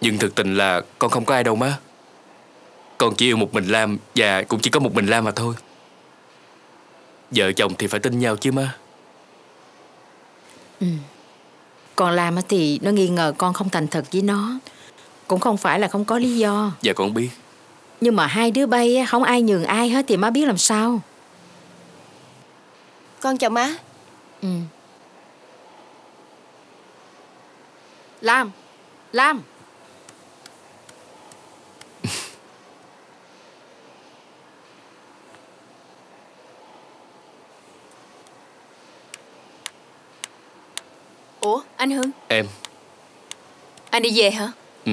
Nhưng thực tình là con không có ai đâu má. Con chỉ yêu một mình Lam, và cũng chỉ có một mình Lam mà thôi. Vợ chồng thì phải tin nhau chứ má. Còn Lam thì nó nghi ngờ con không thành thật với nó. Cũng không phải là không có lý do. Dạ con biết. Nhưng mà hai đứa bay không ai nhường ai hết thì má biết làm sao. Con chào má. Ừ. Lam, Lam. Ủa, anh Hưng. Em. Anh đi về hả? Ừ.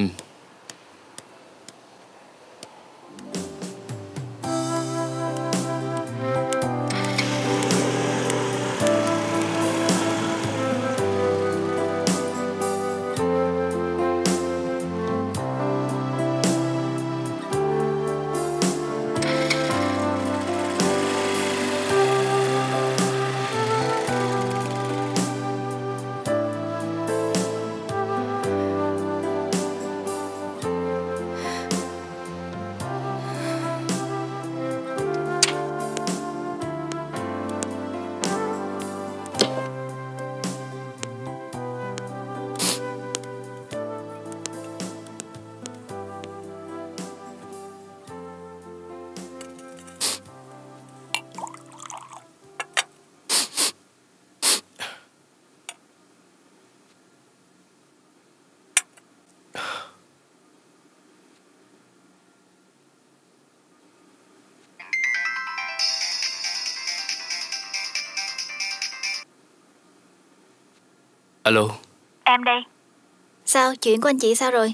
Alo. Em đây. Sao, chuyện của anh chị sao rồi?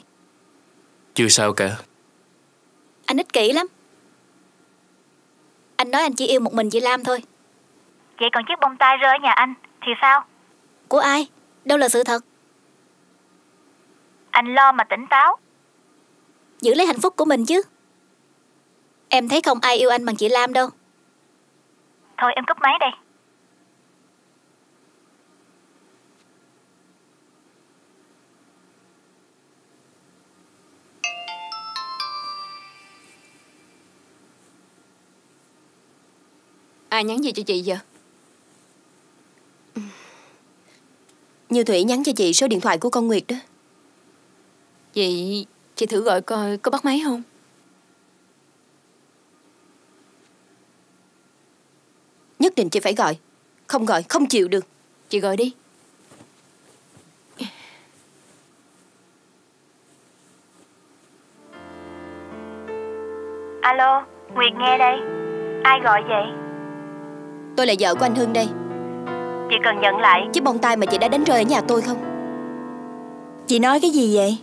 Chưa sao cả. Anh ích kỷ lắm. Anh nói anh chỉ yêu một mình chị Lam thôi. Vậy còn chiếc bông tai rơi ở nhà anh thì sao? Của ai? Đâu là sự thật. Anh lo mà tỉnh táo, giữ lấy hạnh phúc của mình chứ. Em thấy không ai yêu anh bằng chị Lam đâu. Thôi em cúp máy đây. Ai nhắn gì cho chị giờ? Như Thủy nhắn cho chị số điện thoại của con Nguyệt đó. Vậy chị thử gọi coi có bắt máy không? Nhất định chị phải gọi. Không gọi, không chịu được. Chị gọi đi. Alo, Nguyệt nghe đây. Ai gọi vậy? Tôi là vợ của anh Hưng đây. Chị cần nhận lại chiếc bông tai mà chị đã đánh rơi ở nhà tôi không? Chị nói cái gì vậy?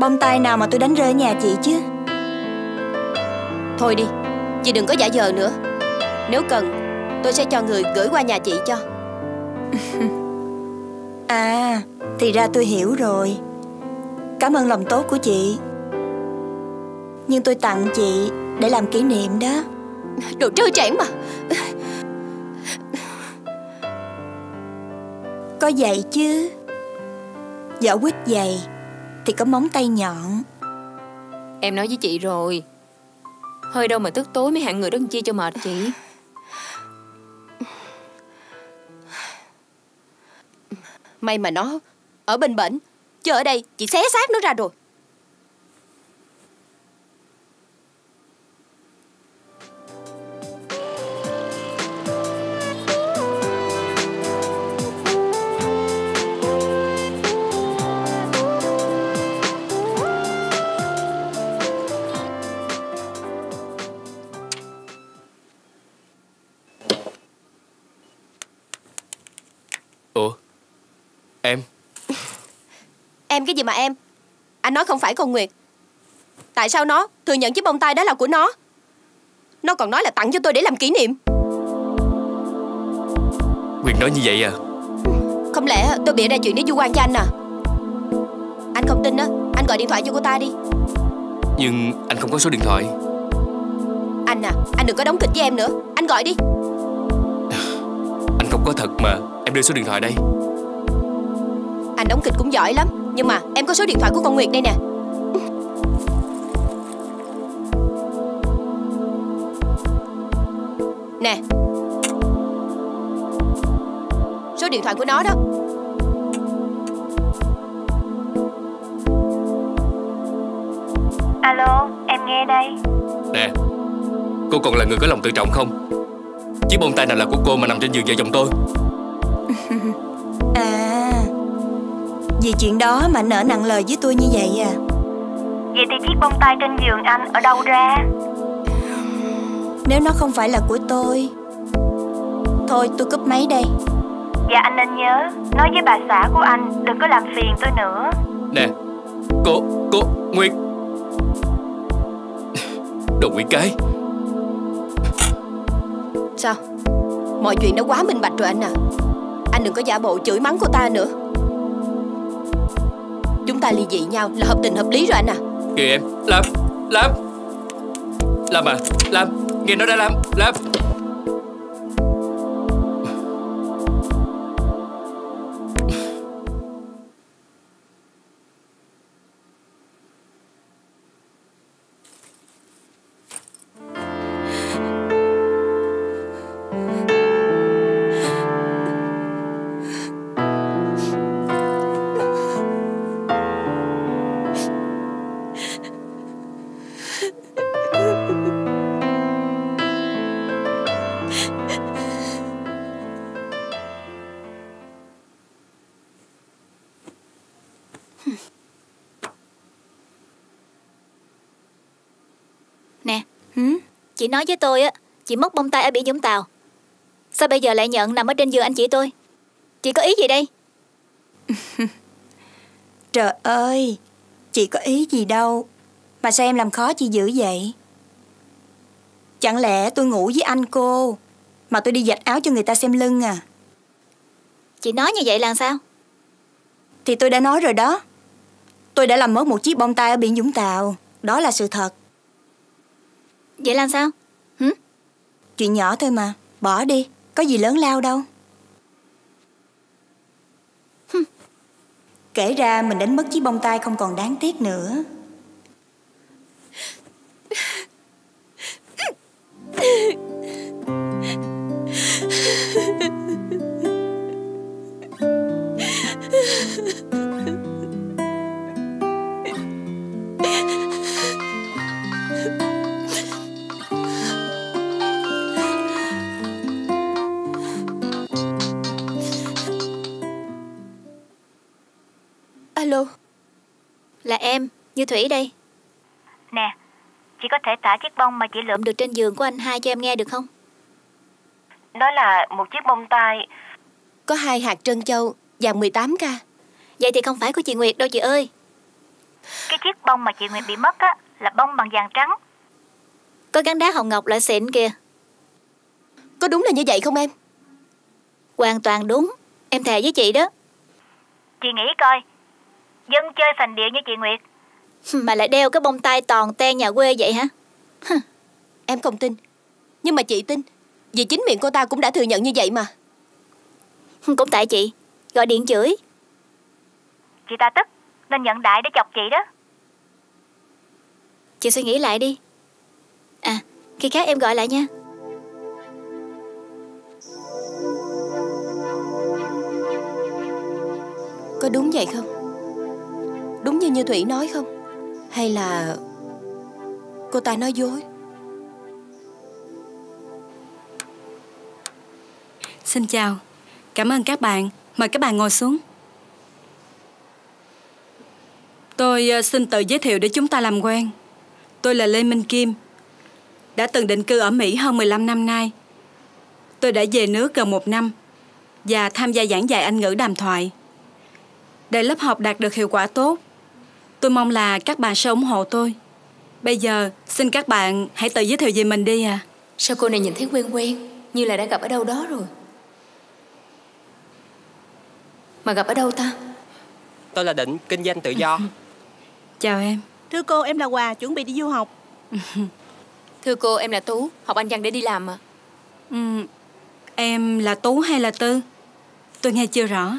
Bông tai nào mà tôi đánh rơi ở nhà chị chứ? Thôi đi, chị đừng có giả vờ nữa. Nếu cần, tôi sẽ cho người gửi qua nhà chị cho. À, thì ra tôi hiểu rồi. Cảm ơn lòng tốt của chị. Nhưng tôi tặng chị để làm kỷ niệm đó. Đồ trơ trẽn mà. Có vậy chứ, vỏ quýt dày thì có móng tay nhọn. Em nói với chị rồi, hơi đâu mà tức tối mới hạng người đơn chia cho mệt chị. May mà nó ở bên bển, chứ ở đây chị xé xác nó ra rồi. Em cái gì mà em? Anh nói không phải con Nguyệt. Tại sao nó thừa nhận chiếc bông tai đó là của nó? Nó còn nói là tặng cho tôi để làm kỷ niệm. Nguyệt nói như vậy à? Không lẽ tôi bịa ra chuyện để vu oan cho anh à? Anh không tin á, anh gọi điện thoại cho cô ta đi. Nhưng anh không có số điện thoại. Anh à, anh đừng có đóng kịch với em nữa. Anh gọi đi. Anh không có thật mà. Em đưa số điện thoại đây. Anh đóng kịch cũng giỏi lắm. Nhưng mà em có số điện thoại của con Nguyệt đây nè. Nè, số điện thoại của nó đó. Alo, em nghe đây. Nè, cô còn là người có lòng tự trọng không? Chiếc bông tai nào là của cô mà nằm trên giường vợ chồng tôi? À, vì chuyện đó mà nỡ nặng lời với tôi như vậy à? Vậy thì chiếc bông tai trên giường anh ở đâu ra? Nếu nó không phải là của tôi, thôi tôi cúp máy đây. Dạ anh nên nhớ nói với bà xã của anh đừng có làm phiền tôi nữa. Nè, cô Nguyệt. Đồ Nguyệt cái. Sao? Mọi chuyện đã quá minh bạch rồi anh à. Anh đừng có giả bộ chửi mắng cô ta nữa. Chúng ta ly dị nhau là hợp tình hợp lý rồi anh à. Kìa em, Lam à, Lam, nghe nó đã Lam. Chị nói với tôi á, chị mất bông tai ở biển Vũng Tàu. Sao bây giờ lại nhận nằm ở trên giường anh chị tôi? Chị có ý gì đây? Trời ơi, chị có ý gì đâu. Mà sao em làm khó chị dữ vậy? Chẳng lẽ tôi ngủ với anh cô mà tôi đi vạch áo cho người ta xem lưng à? Chị nói như vậy là sao? Thì tôi đã nói rồi đó. Tôi đã làm mất một chiếc bông tai ở biển Vũng Tàu. Đó là sự thật. Vậy làm sao? Chuyện nhỏ thôi mà, bỏ đi, có gì lớn lao đâu. Kể ra mình đánh mất chiếc bông tai không còn đáng tiếc nữa. Alo. Là em, Như Thủy đây. Nè, chị có thể thả chiếc bông mà chị lượm được trên giường của anh hai cho em nghe được không? Đó là một chiếc bông tai có 2 hạt trân châu và 18k. Vậy thì không phải của chị Nguyệt đâu chị ơi. Cái chiếc bông mà chị Nguyệt bị mất á là bông bằng vàng trắng, có gắn đá hồng ngọc loại xịn kìa. Có đúng là như vậy không em? Hoàn toàn đúng, em thề với chị đó. Chị nghĩ coi, dân chơi sành điệu như chị Nguyệt mà lại đeo cái bông tai toàn te nhà quê vậy hả? Em không tin, nhưng mà chị tin, vì chính miệng cô ta cũng đã thừa nhận như vậy mà. Cũng tại chị gọi điện chửi. Chị ta tức nên nhận đại để chọc chị đó. Chị suy nghĩ lại đi. À, khi khác em gọi lại nha. Có đúng vậy không? Đúng như Như Thủy nói không? Hay là cô ta nói dối? Xin chào, cảm ơn các bạn. Mời các bạn ngồi xuống. Tôi xin tự giới thiệu để chúng ta làm quen. Tôi là Lê Minh Kim, đã từng định cư ở Mỹ hơn 15 năm nay. Tôi đã về nước gần 1 năm và tham gia giảng dạy Anh ngữ đàm thoại. Để lớp học đạt được hiệu quả tốt, tôi mong là các bạn sẽ ủng hộ tôi. Bây giờ, xin các bạn hãy tự giới thiệu về mình đi à. Sao cô này nhìn thấy quen quen, như là đã gặp ở đâu đó rồi. Mà gặp ở đâu ta? Tôi là Định, kinh doanh tự do. Chào em. Thưa cô, em là Hòa, chuẩn bị đi du học. Thưa cô, em là Tú, học Anh văn để đi làm à. Em là Tú hay là Tư? Tôi nghe chưa rõ.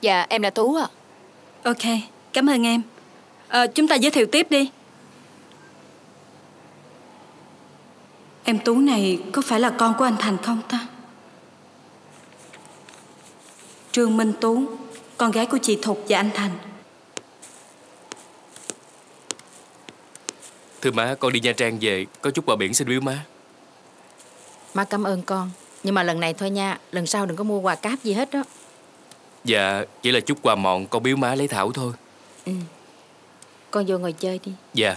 Dạ, em là Tú ạ. Ok, cảm ơn em. Chúng ta giới thiệu tiếp đi. Em Tú này có phải là con của anh Thành không ta? Trương Minh Tú, con gái của chị Thục và anh Thành. Thưa má, con đi Nha Trang về, có chút bờ biển xin biếu má. Má cảm ơn con, nhưng mà lần này thôi nha, lần sau đừng có mua quà cáp gì hết đó. Dạ, chỉ là chút quà mọn con biếu má lấy thảo thôi. Ừ. Con vô ngồi chơi đi. Dạ.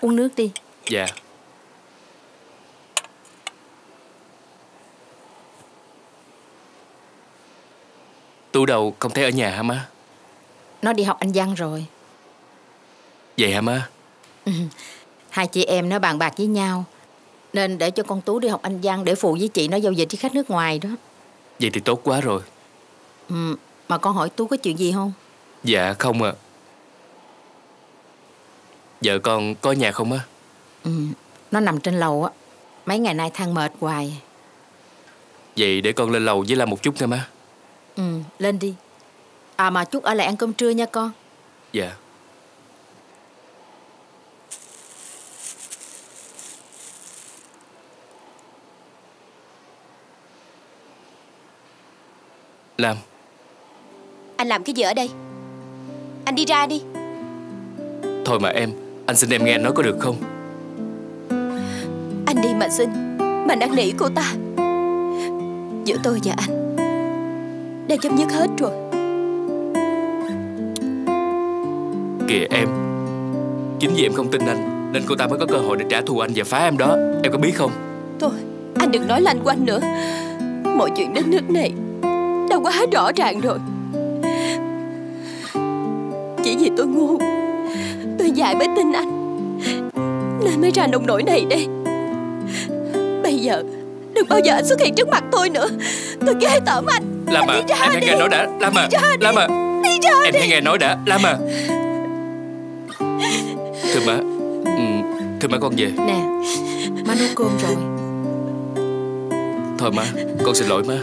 Uống nước đi. Dạ. Tú đầu không thấy ở nhà hả má? Nó đi học Anh văn rồi. Vậy hả má? Ừ. Hai chị em nó bàn bạc với nhau nên để cho con Tú đi học Anh văn để phụ với chị nó giao dịch với khách nước ngoài đó. Vậy thì tốt quá rồi. Ừ. Mà con hỏi Tú có chuyện gì không? Dạ không ạ. Vợ con có nhà không á? Ừ. Nó nằm trên lầu á. Mấy ngày nay than mệt hoài. Vậy để con lên lầu với Lam một chút nha má. Ừ, lên đi. À mà chút ở lại ăn cơm trưa nha con. Dạ. Lam, anh làm cái gì ở đây? Anh đi ra đi. Thôi mà em, anh xin em nghe nói có được không? Anh đi mà xin, mà năn nỉ cô ta. Giữa tôi và anh đang chấm dứt hết rồi. Kìa em, chính vì em không tin anh nên cô ta mới có cơ hội để trả thù anh và phá em đó. Em có biết không? Thôi, anh đừng nói lanh quanh nữa. Mọi chuyện đến nước này đã quá rõ ràng rồi. Chỉ vì tôi ngu, tôi dại mới tin anh nên mới ra nông nỗi này đây. Bây giờ đừng bao giờ anh xuất hiện trước mặt tôi nữa. Tôi ghê tởm anh. Lam à, em hãy nghe nói đã. Lam à, Lam à, em hãy nghe nói đã. Lam à. Thưa má, thưa má con về. Nè, má nấu cơm rồi. Thôi má, con xin lỗi má.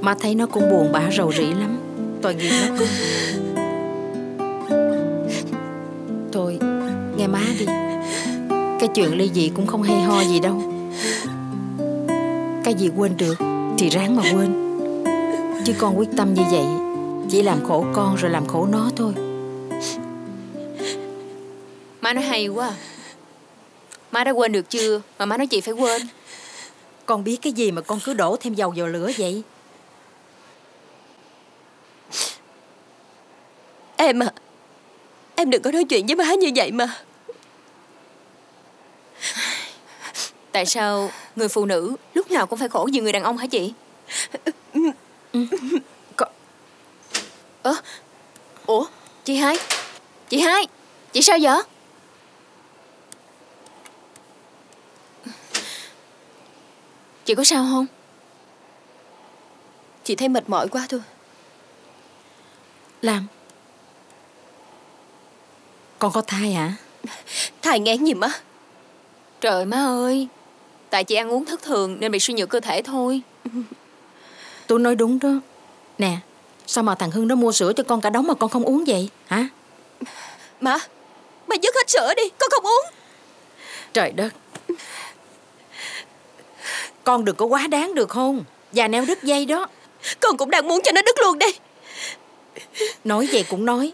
Má thấy nó cũng buồn bã rầu rĩ lắm. Tội nghiệp nó cứ... Thôi, nghe má đi. Cái chuyện ly dị cũng không hay ho gì đâu. Cái gì quên được thì ráng mà quên. Chứ con quyết tâm như vậy chỉ làm khổ con rồi làm khổ nó thôi. Má nói hay quá. Má đã quên được chưa? Mà má nói chị phải quên. Con biết cái gì mà con cứ đổ thêm dầu vào lửa vậy? Em à, em đừng có nói chuyện với má như vậy mà. Tại sao người phụ nữ lúc nào cũng phải khổ vì người đàn ông hả chị? Ủa, chị Hai? Chị Hai, chị sao vậy? Chị có sao không? Chị thấy mệt mỏi quá thôi. Làm con có thai hả? Thai ngán gì má. Trời má ơi, tại chị ăn uống thất thường nên bị suy nhược cơ thể thôi. Tôi nói đúng đó. Nè, sao mà thằng Hưng nó mua sữa cho con cả đống mà con không uống vậy hả? Má dứt hết sữa đi, con không uống. Trời đất, con đừng có quá đáng được không? Già neo đứt dây đó. Con cũng đang muốn cho nó đứt luôn đi. Nói vậy cũng nói.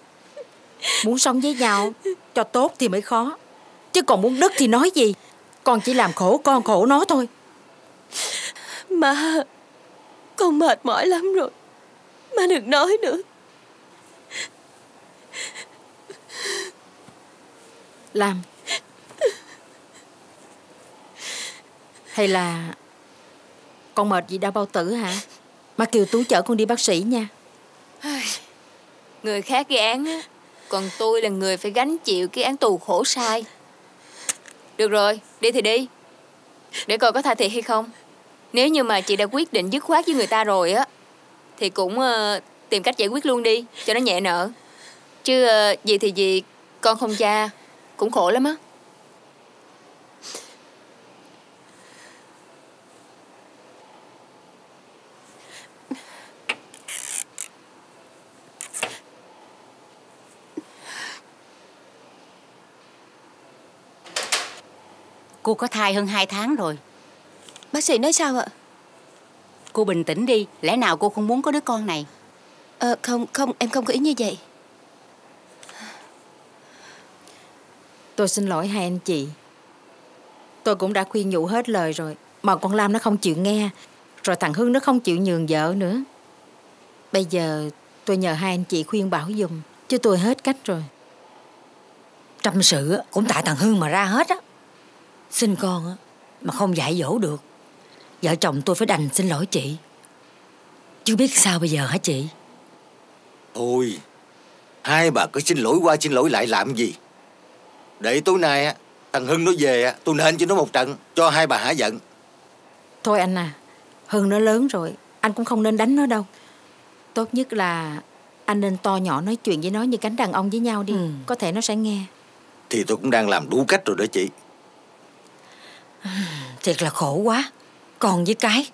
Muốn sống với nhau cho tốt thì mới khó, chứ còn muốn đứt thì nói gì. Con chỉ làm khổ con khổ nó thôi. Má, con mệt mỏi lắm rồi. Má đừng nói nữa. Làm, hay là con mệt vì đau bao tử hả? Má kêu Tú chở con đi bác sĩ nha. Người khác gây án á, còn tôi là người phải gánh chịu cái án tù khổ sai. Được rồi, đi thì đi, để coi có tha thiệt hay không. Nếu như mà chị đã quyết định dứt khoát với người ta rồi á thì cũng tìm cách giải quyết luôn đi, cho nó nhẹ nợ. Chứ gì thì gì, con không cha cũng khổ lắm á. Cô có thai hơn 2 tháng rồi. Bác sĩ nói sao ạ? Cô bình tĩnh đi. Lẽ nào cô không muốn có đứa con này? Không, em không có ý như vậy. Tôi xin lỗi hai anh chị. Tôi cũng đã khuyên nhủ hết lời rồi mà con Lam nó không chịu nghe. Rồi thằng Hưng nó không chịu nhường vợ nữa. Bây giờ tôi nhờ hai anh chị khuyên bảo giùm, chứ tôi hết cách rồi. Trăm sự cũng tại thằng Hưng mà ra hết á. Sinh con á mà không dạy dỗ được, vợ chồng tôi phải đành xin lỗi chị. Chứ biết sao bây giờ hả chị? Thôi, hai bà cứ xin lỗi qua xin lỗi lại làm gì. Để tối nay á thằng Hưng nó về á, tôi nên cho nó một trận cho hai bà hả giận. Thôi anh à, Hưng nó lớn rồi, anh cũng không nên đánh nó đâu. Tốt nhất là anh nên to nhỏ nói chuyện với nó như cánh đàn ông với nhau đi. Có thể nó sẽ nghe. Thì tôi cũng đang làm đủ cách rồi đó chị. Thiệt là khổ quá. Còn với cái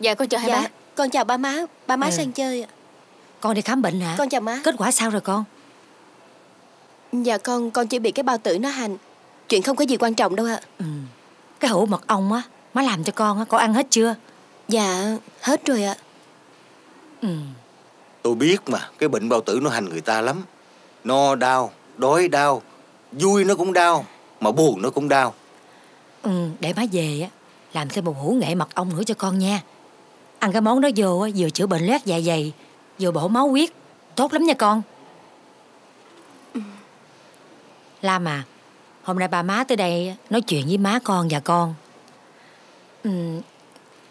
dạ con chào hai má. Con chào ba má. Ba má sang chơi ạ. Con đi khám bệnh hả? Con chào má. Kết quả sao rồi con? Dạ con chỉ bị cái bao tử nó hành. Chuyện không có gì quan trọng đâu ạ. Cái hũ mật ong á má làm cho con á, con ăn hết chưa? Dạ hết rồi ạ. Tôi biết mà, cái bệnh bao tử nó hành người ta lắm. No đau, đói đau, vui nó cũng đau, mà buồn nó cũng đau. Để má về á làm thêm một hũ nghệ mật ong nữa cho con nha. Ăn cái món đó vô á, vừa chữa bệnh loét dạ dày, vừa bổ máu huyết, tốt lắm nha con. Lam à, hôm nay ba má tới đây nói chuyện với má con và con.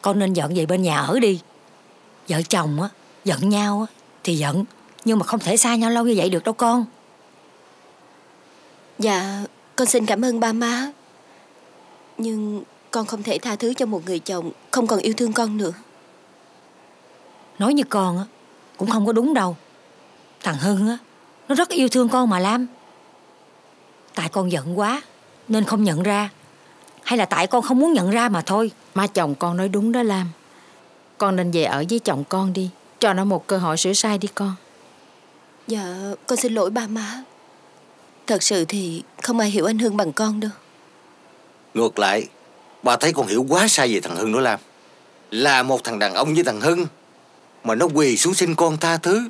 Con nên dọn về bên nhà ở đi. Vợ chồng á, giận nhau á thì giận, nhưng mà không thể xa nhau lâu như vậy được đâu con. Dạ, con xin cảm ơn ba má. Nhưng con không thể tha thứ cho một người chồng không còn yêu thương con nữa. Nói như con á cũng không có đúng đâu. Thằng Hưng á nó rất yêu thương con mà Lam. Tại con giận quá nên không nhận ra, hay là tại con không muốn nhận ra mà thôi. Má chồng con nói đúng đó Lam. Con nên về ở với chồng con đi, cho nó một cơ hội sửa sai đi con. Dạ con xin lỗi ba má. Thật sự thì không ai hiểu anh Hưng bằng con đâu. Ngược lại, bà thấy con hiểu quá sai về thằng Hưng nữa Lam. Là một thằng đàn ông với thằng Hưng mà nó quỳ xuống xin con tha thứ,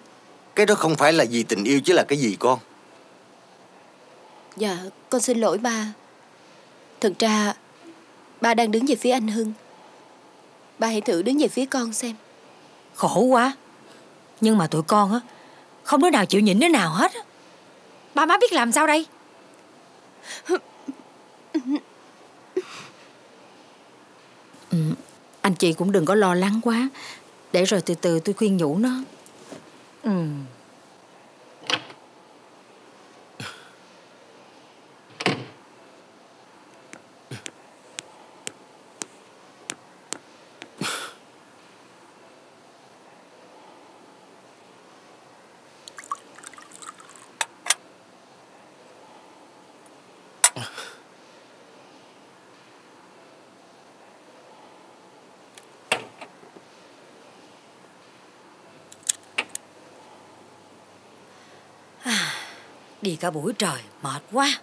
cái đó không phải là vì tình yêu chứ là cái gì con. Dạ con xin lỗi ba. Thực ra ba đang đứng về phía anh Hưng. Ba hãy thử đứng về phía con xem. Khổ quá. Nhưng mà tụi con á không đứa nào chịu nhịn đứa nào hết á. Ba má biết làm sao đây? Anh chị cũng đừng có lo lắng quá. Để rồi từ từ tôi khuyên nhủ nó. Đi cả buổi trời mệt quá.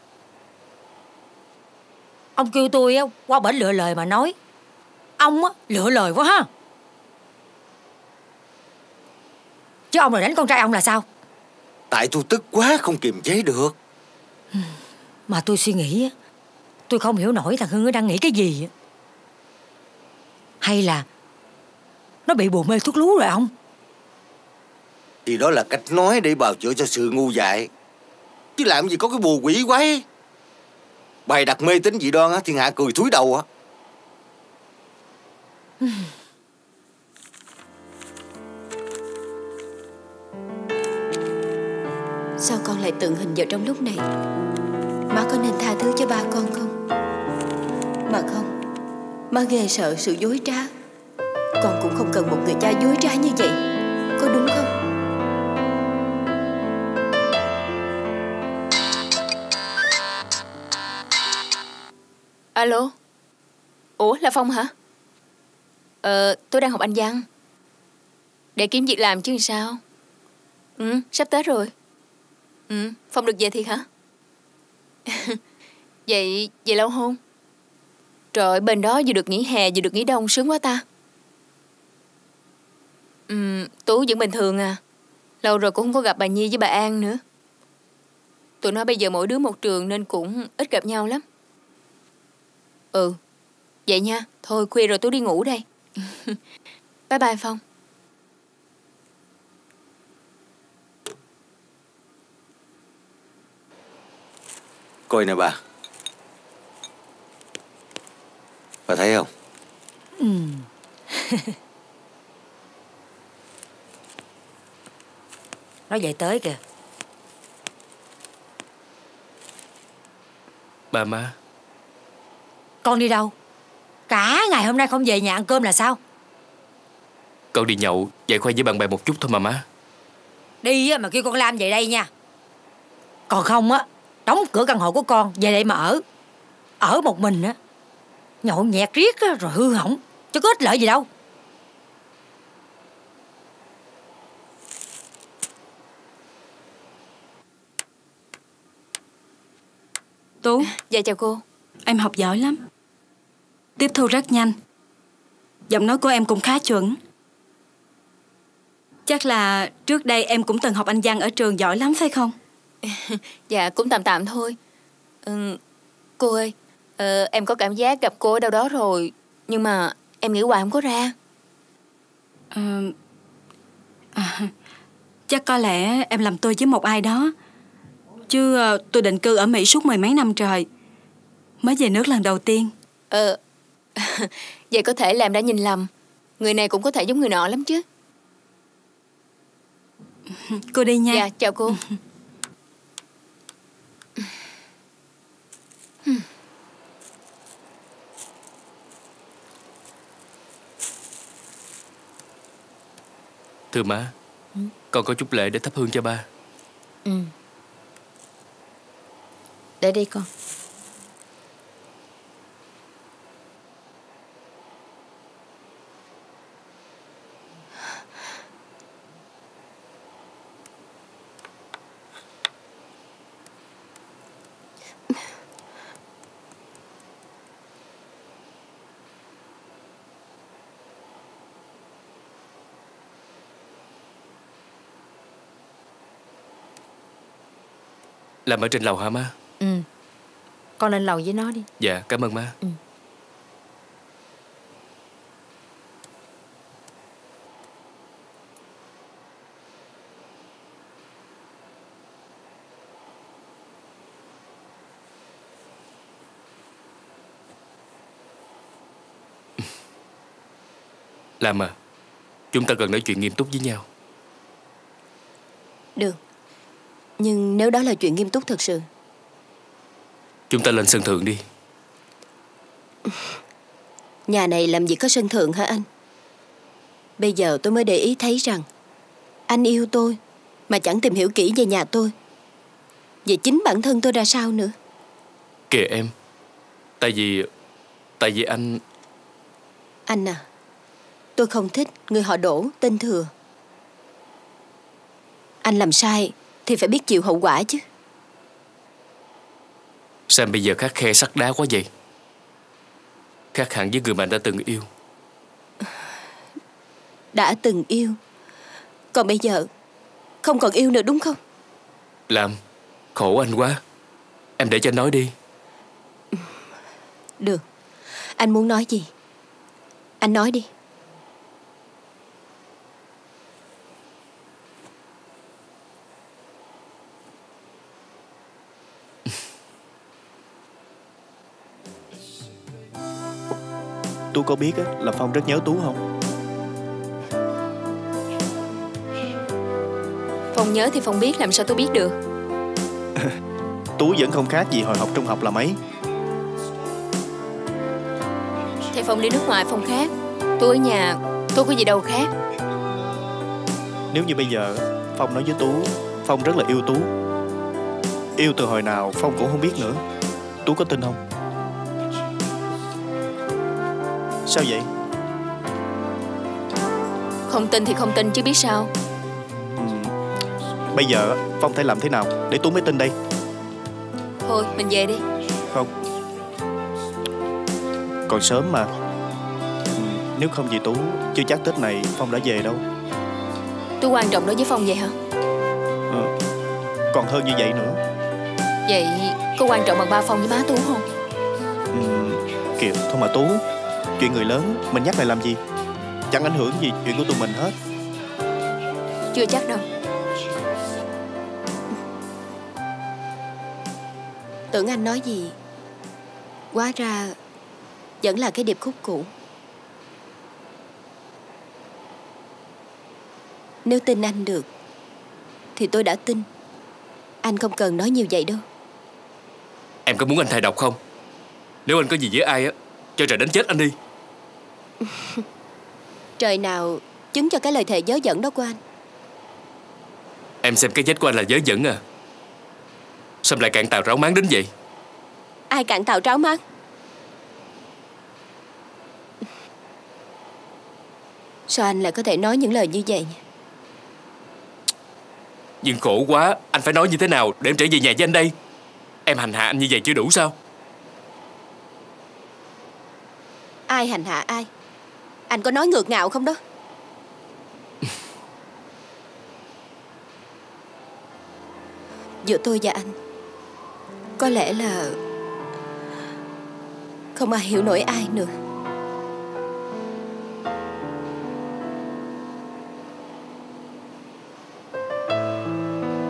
Ông kêu tôi qua bển lựa lời mà nói. Ông á lựa lời quá ha. Chứ ông lại đánh con trai ông là sao? Tại tôi tức quá không kiềm chế được. Mà tôi suy nghĩ, tôi không hiểu nổi thằng Hưng nó đang nghĩ cái gì. Hay là nó bị bồ mê thuốc lú rồi ông? Thì đó là cách nói để bào chữa cho sự ngu dại, chứ làm gì có cái bùa quỷ quái bày đặt mê tín dị đoan á, thiên hạ cười thúi đầu á. Sao con lại tượng hình vào trong lúc này? Má có nên tha thứ cho ba con không? Mà không, má ghê sợ sự dối trá. Con cũng không cần một người cha dối trá như vậy, có đúng không? Alo. Ủa là Phong hả? Tôi đang học Anh Văn. Để kiếm việc làm chứ sao. Ừ, sắp tới rồi. Ừ, Phong được về thiệt hả? Vậy lâu không? Trời ơi, bên đó vừa được nghỉ hè vừa được nghỉ đông, sướng quá ta. Ừ, Tú vẫn bình thường à. Lâu rồi cũng không có gặp bà Nhi với bà An nữa. Tụi nó bây giờ mỗi đứa một trường nên cũng ít gặp nhau lắm. Ừ, vậy nha. Thôi khuya rồi Tú đi ngủ đây. Bye bye Phong. Coi nè bà. Bà thấy không? Ừ. Nó về tới kìa. Bà má. Con đi đâu? Cả ngày hôm nay không về nhà ăn cơm là sao? Con đi nhậu, vậy khoe với bạn bè một chút thôi mà má. Đi á mà kêu con Lam về đây nha. Còn không á, đóng cửa căn hộ của con, về đây mà ở. Ở một mình á, nhậu nhẹt riết á, rồi hư hỏng, chứ có ích lợi gì đâu. Tú. Dạ chào cô. Em học giỏi lắm, tiếp thu rất nhanh. Giọng nói của em cũng khá chuẩn. Chắc là trước đây em cũng từng học Anh văn ở trường giỏi lắm phải không? Dạ cũng tạm tạm thôi. Ừ, cô ơi, em có cảm giác gặp cô ở đâu đó rồi. Nhưng mà em nghĩ hoài không có ra. Chắc có lẽ em làm tôi với một ai đó. Chứ tôi định cư ở Mỹ suốt mười mấy năm trời, mới về nước lần đầu tiên. Vậy có thể là em đã nhìn lầm. Người này cũng có thể giống người nọ lắm chứ. Cô đi nha. Dạ chào cô. Thưa má, con có chút lễ để thắp hương cho ba. Ừ. Để đi con. Làm ở trên lầu hả má? Ừ. Con lên lầu với nó đi. Dạ, cảm ơn má. Ừ. Làm à, chúng ta cần nói chuyện nghiêm túc với nhau. Được. Nhưng nếu đó là chuyện nghiêm túc thật sự, chúng ta lên sân thượng đi. Nhà này làm gì có sân thượng hả anh? Bây giờ tôi mới để ý thấy rằng anh yêu tôi mà chẳng tìm hiểu kỹ về nhà tôi, về chính bản thân tôi ra sao nữa. Kìa em. Tại vì anh... Anh à, tôi không thích người họ Đổ tên Thừa. Anh làm sai thì phải biết chịu hậu quả chứ. Sao em bây giờ khát khe sắt đá quá vậy? Khác hẳn với người mà anh đã từng yêu. Đã từng yêu, còn bây giờ không còn yêu nữa đúng không? Làm, khổ anh quá. Em để cho anh nói đi. Được. Anh muốn nói gì? Anh nói đi. Tú có biết là Phong rất nhớ Tú không? Phong nhớ thì Phong biết, làm sao Tú biết được. Tú vẫn không khác gì hồi học trung học là mấy. Thì Phong đi nước ngoài Phong khác, Tú ở nhà Tú có gì đâu khác. Nếu như bây giờ Phong nói với Tú Phong rất là yêu Tú, yêu từ hồi nào Phong cũng không biết nữa, Tú có tin không? Sao vậy? Không tin thì không tin chứ biết sao. Bây giờ Phong phải làm thế nào để Tú mới tin đây? Thôi mình về đi. Không, còn sớm mà. Nếu không vì Tú chưa chắc Tết này Phong đã về đâu. Tú quan trọng đối với Phong vậy hả? Còn hơn như vậy nữa. Vậy có quan trọng bằng ba Phong với má Tú không? Kìa thôi mà Tú, chuyện người lớn mình nhắc lại làm gì? Chẳng ảnh hưởng gì chuyện của tụi mình hết. Chưa chắc đâu. Tưởng anh nói gì, hóa ra vẫn là cái điệp khúc cũ. Nếu tin anh được thì tôi đã tin. Anh không cần nói nhiều vậy đâu. Em có muốn anh thầy độc không? Nếu anh có gì với ai á, cho trời đánh chết anh đi. Trời nào chứng cho cái lời thề dớ dẫn đó của anh. Em xem cái chết của anh là dớ dẫn à? Sao lại cạn tàu ráo máng đến vậy? Ai cạn tàu ráo máng? Sao anh lại có thể nói những lời như vậy? Nhưng khổ quá, anh phải nói như thế nào để em trở về nhà với anh đây? Em hành hạ anh như vậy chưa đủ sao? Ai hành hạ ai? Anh có nói ngược ngạo không đó? Giữa tôi và anh, có lẽ là không ai hiểu nổi ai nữa.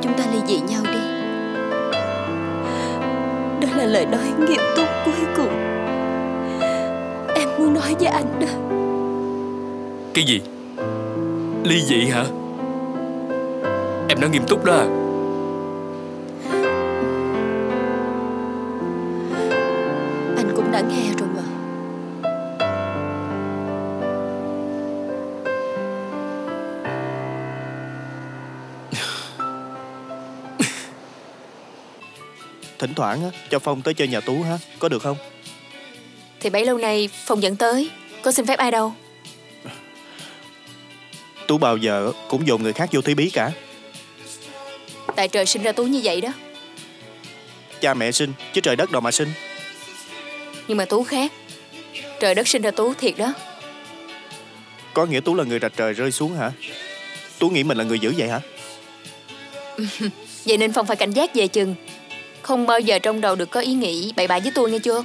Chúng ta ly dị nhau đi. Đó là lời nói nghiêm túc cuối cùng em muốn nói với anh đó. Cái gì? Ly dị hả? Em nói nghiêm túc đó à? Đã nghe rồi mà. Thỉnh thoảng á, cho Phong tới chơi nhà Tú hả? Có được không? Thì bấy lâu nay Phong vẫn tới, có xin phép ai đâu. Tú bao giờ cũng dồn người khác vô thí bí cả. Tại trời sinh ra Tú như vậy đó. Cha mẹ sinh chứ trời đất đâu mà sinh. Nhưng mà Tú khác. Trời đất sinh ra Tú thiệt đó. Có nghĩa Tú là người rạch trời rơi xuống hả? Tú nghĩ mình là người dữ vậy hả? Vậy nên Phong phải cảnh giác về chừng. Không bao giờ trong đầu được có ý nghĩ bậy bạ với tôi nghe chưa?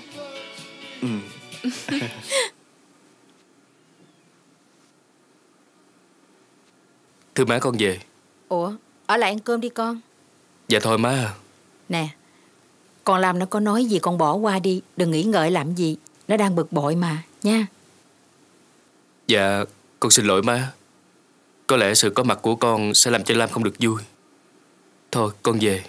Thưa má, con về. Ủa, ở lại ăn cơm đi con. Dạ thôi má. Nè, con Lam nó có nói gì con bỏ qua đi. Đừng nghĩ ngợi làm gì. Nó đang bực bội mà nha. Dạ con xin lỗi má. Có lẽ sự có mặt của con sẽ làm cho Lam không được vui. Thôi con về.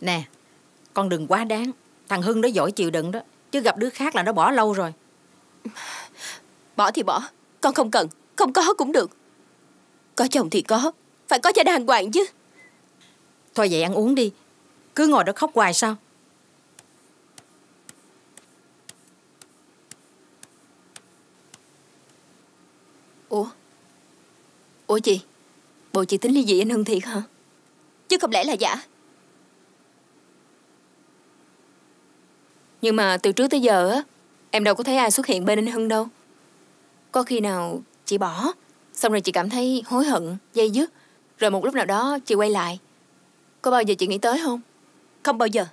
Nè, con đừng quá đáng. Thằng Hưng nó giỏi chịu đựng đó, chứ gặp đứa khác là nó bỏ lâu rồi. Bỏ thì bỏ, con không cần. Không có cũng được. Có chồng thì có, phải có gia đình đàng hoàng chứ. Thôi vậy ăn uống đi, cứ ngồi đó khóc hoài sao? Ủa chị, bộ chị tính ly dị anh Hưng thiệt hả? Chứ không lẽ là giả? Nhưng mà từ trước tới giờ á, em đâu có thấy ai xuất hiện bên anh Hưng đâu. Có khi nào chị bỏ, xong rồi chị cảm thấy hối hận, day dứt, rồi một lúc nào đó chị quay lại. Có bao giờ chị nghĩ tới không? Không bao giờ.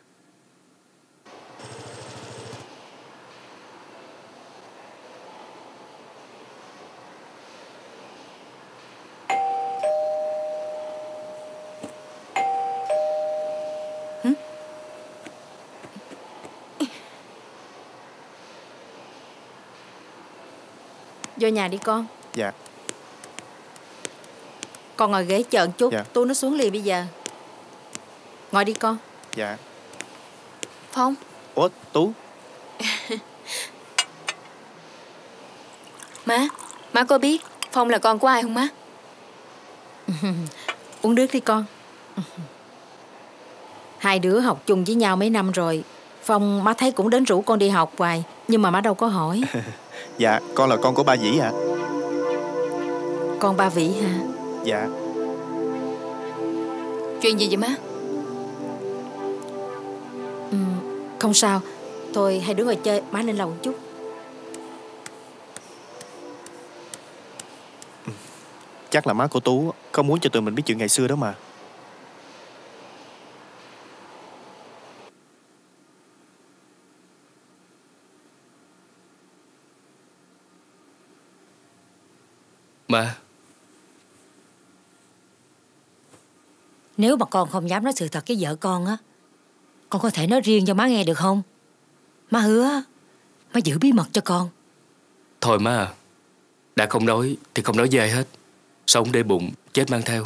Vô nhà đi con. Dạ. Con ngồi ghế chờ một chút. Dạ. Tôi nó xuống liền bây giờ. Ngồi đi con. Dạ. Phong. Ủa Tú? Má có biết Phong là con của ai không má? Uống nước đi con. Hai đứa học chung với nhau mấy năm rồi, Phong má thấy cũng đến rủ con đi học hoài, nhưng mà má đâu có hỏi. Dạ con là con của ba Vĩ ạ. Con ba Vĩ hả? Dạ. Chuyện gì vậy má? Không sao. Thôi hai đứa ngồi chơi, má lên lầu một chút. Chắc là má của Tú không muốn cho tụi mình biết chuyện ngày xưa đó mà. Má, nếu mà con không dám nói sự thật với vợ con á, con có thể nói riêng cho má nghe được không? Má hứa má giữ bí mật cho con. Thôi má à, đã không nói thì không nói với ai hết. Sống để bụng, chết mang theo.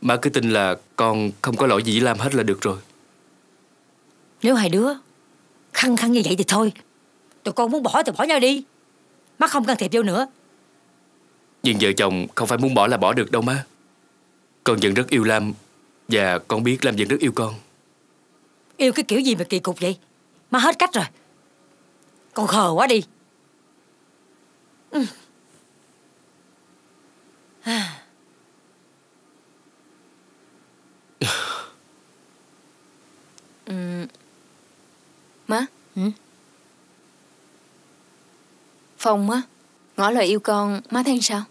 Má cứ tin là con không có lỗi gì với Lam hết là được rồi. Nếu hai đứa khăng khăng như vậy thì thôi, tụi con muốn bỏ thì bỏ nhau đi, má không can thiệp vô nữa. Nhưng vợ chồng không phải muốn bỏ là bỏ được đâu má. Con vẫn rất yêu Lam, và con biết Lam vẫn rất yêu con. Yêu cái kiểu gì mà kỳ cục vậy? Má hết cách rồi. Con khờ quá đi. Má. Phong á, ngỏ lời yêu con, má thấy sao?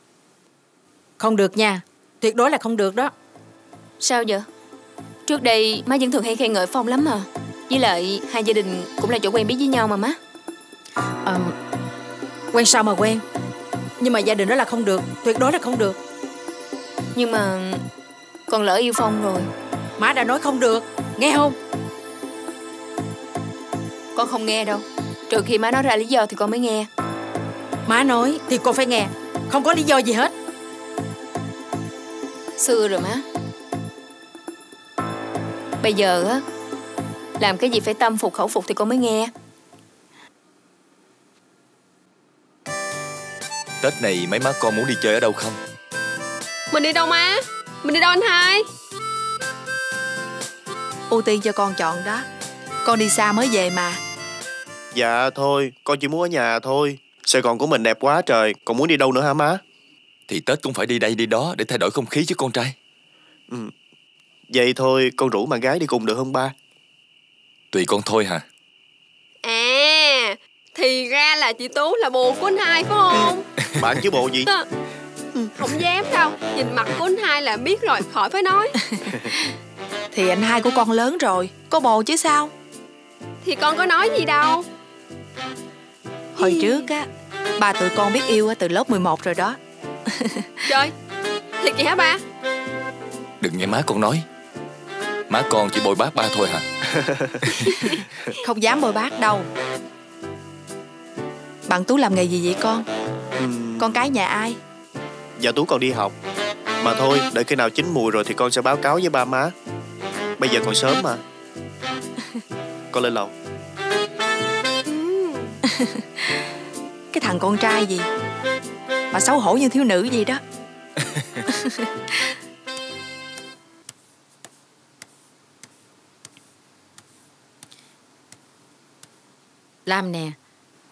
Không được nha, tuyệt đối là không được đó. Sao vậy? Trước đây má vẫn thường hay khen ngợi Phong lắm mà. Với lại hai gia đình cũng là chỗ quen biết với nhau mà má. Quen sao mà quen, nhưng mà gia đình đó là không được, tuyệt đối là không được. Nhưng mà con lỡ yêu Phong rồi. Má đã nói không được, nghe không? Con không nghe đâu, trừ khi má nói ra lý do thì con mới nghe. Má nói thì con phải nghe, không có lý do gì hết. Xưa rồi má. Bây giờ á, làm cái gì phải tâm phục khẩu phục thì con mới nghe. Tết này mấy má con muốn đi chơi ở đâu không? Mình đi đâu má? Mình đi đâu anh hai? Ưu tiên cho con chọn đó, con đi xa mới về mà. Dạ thôi, con chỉ muốn ở nhà thôi. Sài Gòn của mình đẹp quá trời, còn muốn đi đâu nữa hả má? Thì Tết cũng phải đi đây đi đó để thay đổi không khí chứ con trai. Vậy thôi con rủ bạn gái đi cùng được không ba? Tùy con thôi hả? À, thì ra là chị Tú là bồ của anh hai phải không? Bạn chứ bộ gì? Không dám đâu, nhìn mặt của anh hai là biết rồi, khỏi phải nói. Thì anh hai của con lớn rồi, có bồ chứ sao? Thì con có nói gì đâu. Hồi trước á, ba tụi con biết yêu từ lớp 11 rồi đó. Trời, thiệt vậy hả ba? Đừng nghe má con nói, má con chỉ bồi bác ba thôi hả? Không dám bồi bác đâu. Bạn Tú làm nghề gì vậy con? Con cái nhà ai? Dạ Tú còn đi học. Mà thôi, đợi khi nào chín mùi rồi thì con sẽ báo cáo với ba má. Bây giờ còn sớm mà. Con lên lầu. Cái thằng con trai gì mà xấu hổ như thiếu nữ gì đó. Lam nè,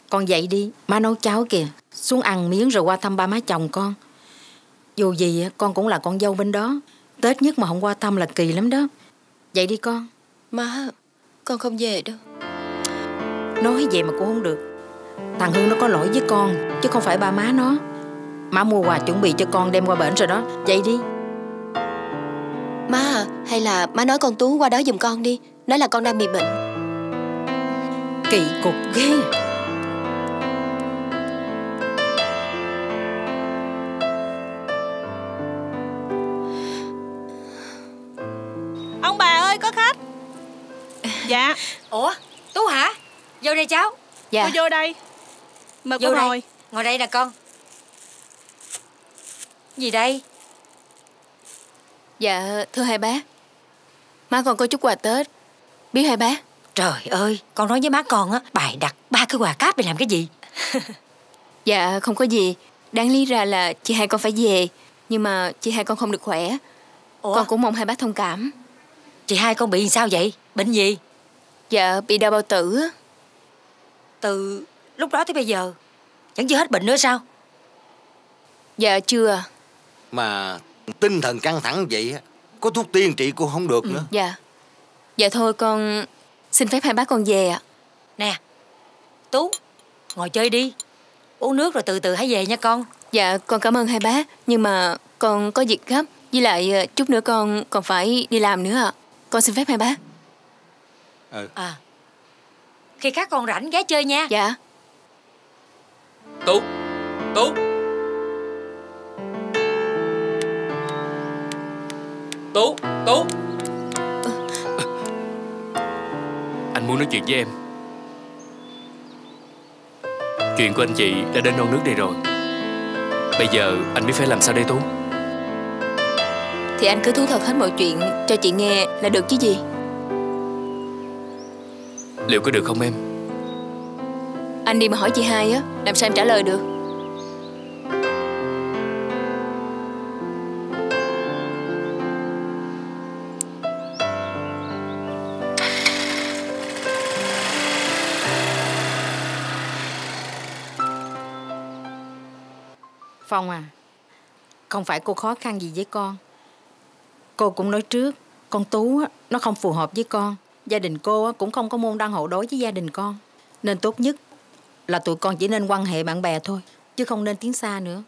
con dậy đi, má nấu cháo kìa. Xuống ăn miếng rồi qua thăm ba má chồng con. Dù gì con cũng là con dâu bên đó, Tết nhất mà không qua thăm là kỳ lắm đó. Dậy đi con. Má, con không về đâu. Nói vậy mà cũng không được. Thằng Hưng nó có lỗi với con chứ không phải ba má nó. Má mua quà chuẩn bị cho con đem qua bển rồi đó. Dậy đi. Má à, hay là má nói con Tú qua đó giùm con đi, nói là con đang bị bệnh. Kỳ cục ghê. Ông bà ơi, có khách. Dạ. Ủa Tú hả? Vô đây cháu. Dạ. Cô vô đây. Mời cô ngồi. Ngồi đây nè con. Gì đây? Dạ thưa hai bác, má con có chút quà Tết. Biết hai bác. Trời ơi, con nói với má con á, bài đặt 3 cái quà cáp để làm cái gì? Dạ không có gì. Đáng lý ra là chị hai con phải về, nhưng mà chị hai con không được khỏe. Ủa? Con cũng mong hai bác thông cảm. Chị hai con bị sao vậy? Bệnh gì? Dạ bị đau bao tử á. Từ lúc đó tới bây giờ vẫn chưa hết bệnh nữa sao? Dạ chưa. Mà tinh thần căng thẳng vậy á, có thuốc tiên trị cô không được nữa. Dạ. Dạ thôi con xin phép hai bác con về ạ. Nè Tú, ngồi chơi đi, uống nước rồi từ từ hãy về nha con. Dạ con cảm ơn hai bác, nhưng mà con có việc gấp, với lại chút nữa con còn phải đi làm nữa ạ. Con xin phép hai bác. Khi các con rảnh ghé chơi nha. Dạ. Tú, Tú, Tú, Tú. Anh muốn nói chuyện với em. Chuyện của anh chị đã đến non nước này rồi. Bây giờ anh biết phải làm sao đây Tú? Thì anh cứ thú thật hết mọi chuyện cho chị nghe là được chứ gì. Liệu có được không em? Anh đi mà hỏi chị hai á, làm sao em trả lời được? Phong à, không phải cô khó khăn gì với con. Cô cũng nói trước, con Tú á, nó không phù hợp với con. Gia đình cô á, cũng không có môn đăng hộ đối với gia đình con. Nên tốt nhất là tụi con chỉ nên quan hệ bạn bè thôi, chứ không nên tiến xa nữa.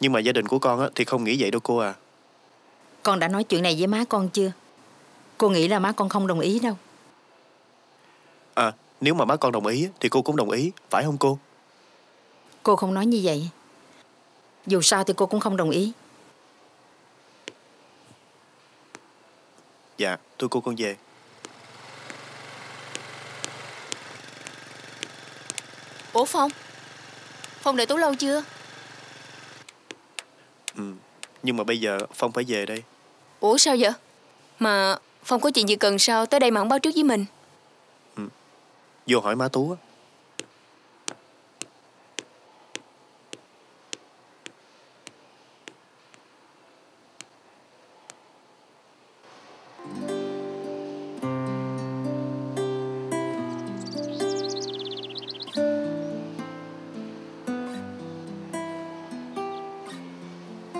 Nhưng mà gia đình của con á, thì không nghĩ vậy đâu cô à. Con đã nói chuyện này với má con chưa? Cô nghĩ là má con không đồng ý đâu. À, nếu mà má con đồng ý thì cô cũng đồng ý, phải không cô? Cô không nói như vậy. Dù sao thì cô cũng không đồng ý. Dạ, tụi cô con về. Ủa Phong, Phong đợi Tú lâu chưa? Nhưng mà bây giờ Phong phải về đây. Ủa sao vậy? Mà Phong có chuyện gì cần sao tới đây mà không báo trước với mình? Vô hỏi má Tú á.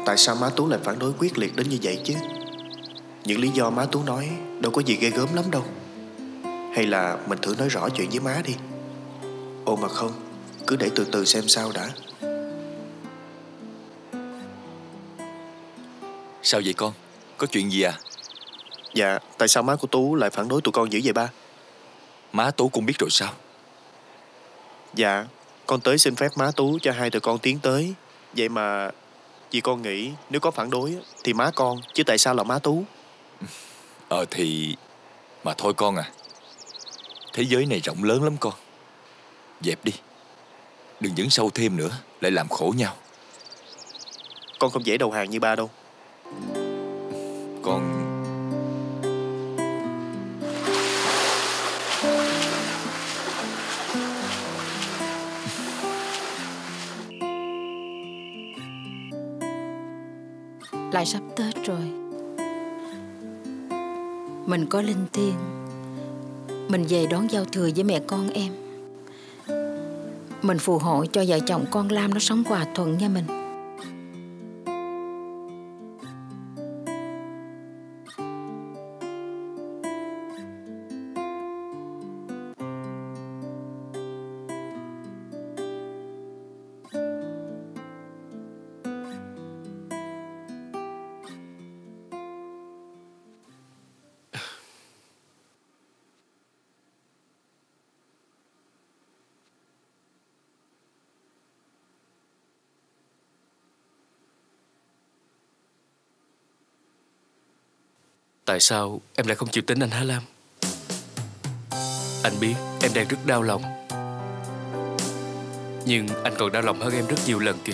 Tại sao má Tú lại phản đối quyết liệt đến như vậy chứ? Những lý do má Tú nói đâu có gì ghê gớm lắm đâu. Hay là mình thử nói rõ chuyện với má đi. Ồ mà không, cứ để từ từ xem sao đã. Sao vậy con? Có chuyện gì à? Dạ, tại sao má của Tú lại phản đối tụi con dữ vậy ba? Má Tú cũng biết rồi sao? Dạ, con tới xin phép má Tú cho hai tụi con tiến tới. Vậy mà vì con nghĩ nếu có phản đối thì má con, chứ tại sao là má Tú? Thì mà thôi con à, thế giới này rộng lớn lắm con. Dẹp đi, đừng dẫn sâu thêm nữa, lại làm khổ nhau. Con không dễ đầu hàng như ba đâu. Con... Lại sắp Tết rồi, mình có linh thiêng, mình về đón giao thừa với mẹ con em. Mình phù hộ cho vợ chồng con Lam nó sống hòa thuận nha mình. Tại sao em lại không chịu tính anh hả Lam? Anh biết em đang rất đau lòng, nhưng anh còn đau lòng hơn em rất nhiều lần kìa.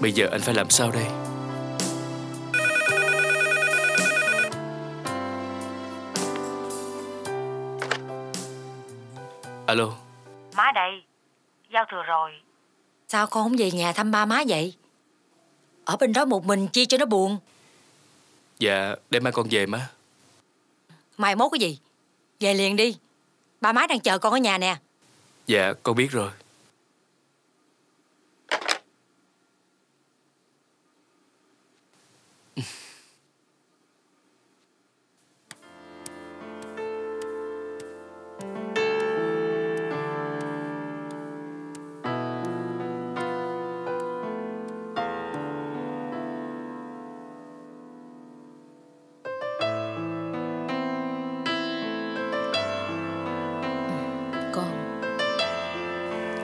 Bây giờ anh phải làm sao đây? Alo. Má đây, giao thừa rồi. Sao con không về nhà thăm ba má vậy? Ở bên đó một mình chi cho nó buồn. Dạ, để mai con về má. Mai mốt cái gì? Về liền đi. Ba má đang chờ con ở nhà nè. Dạ, con biết rồi.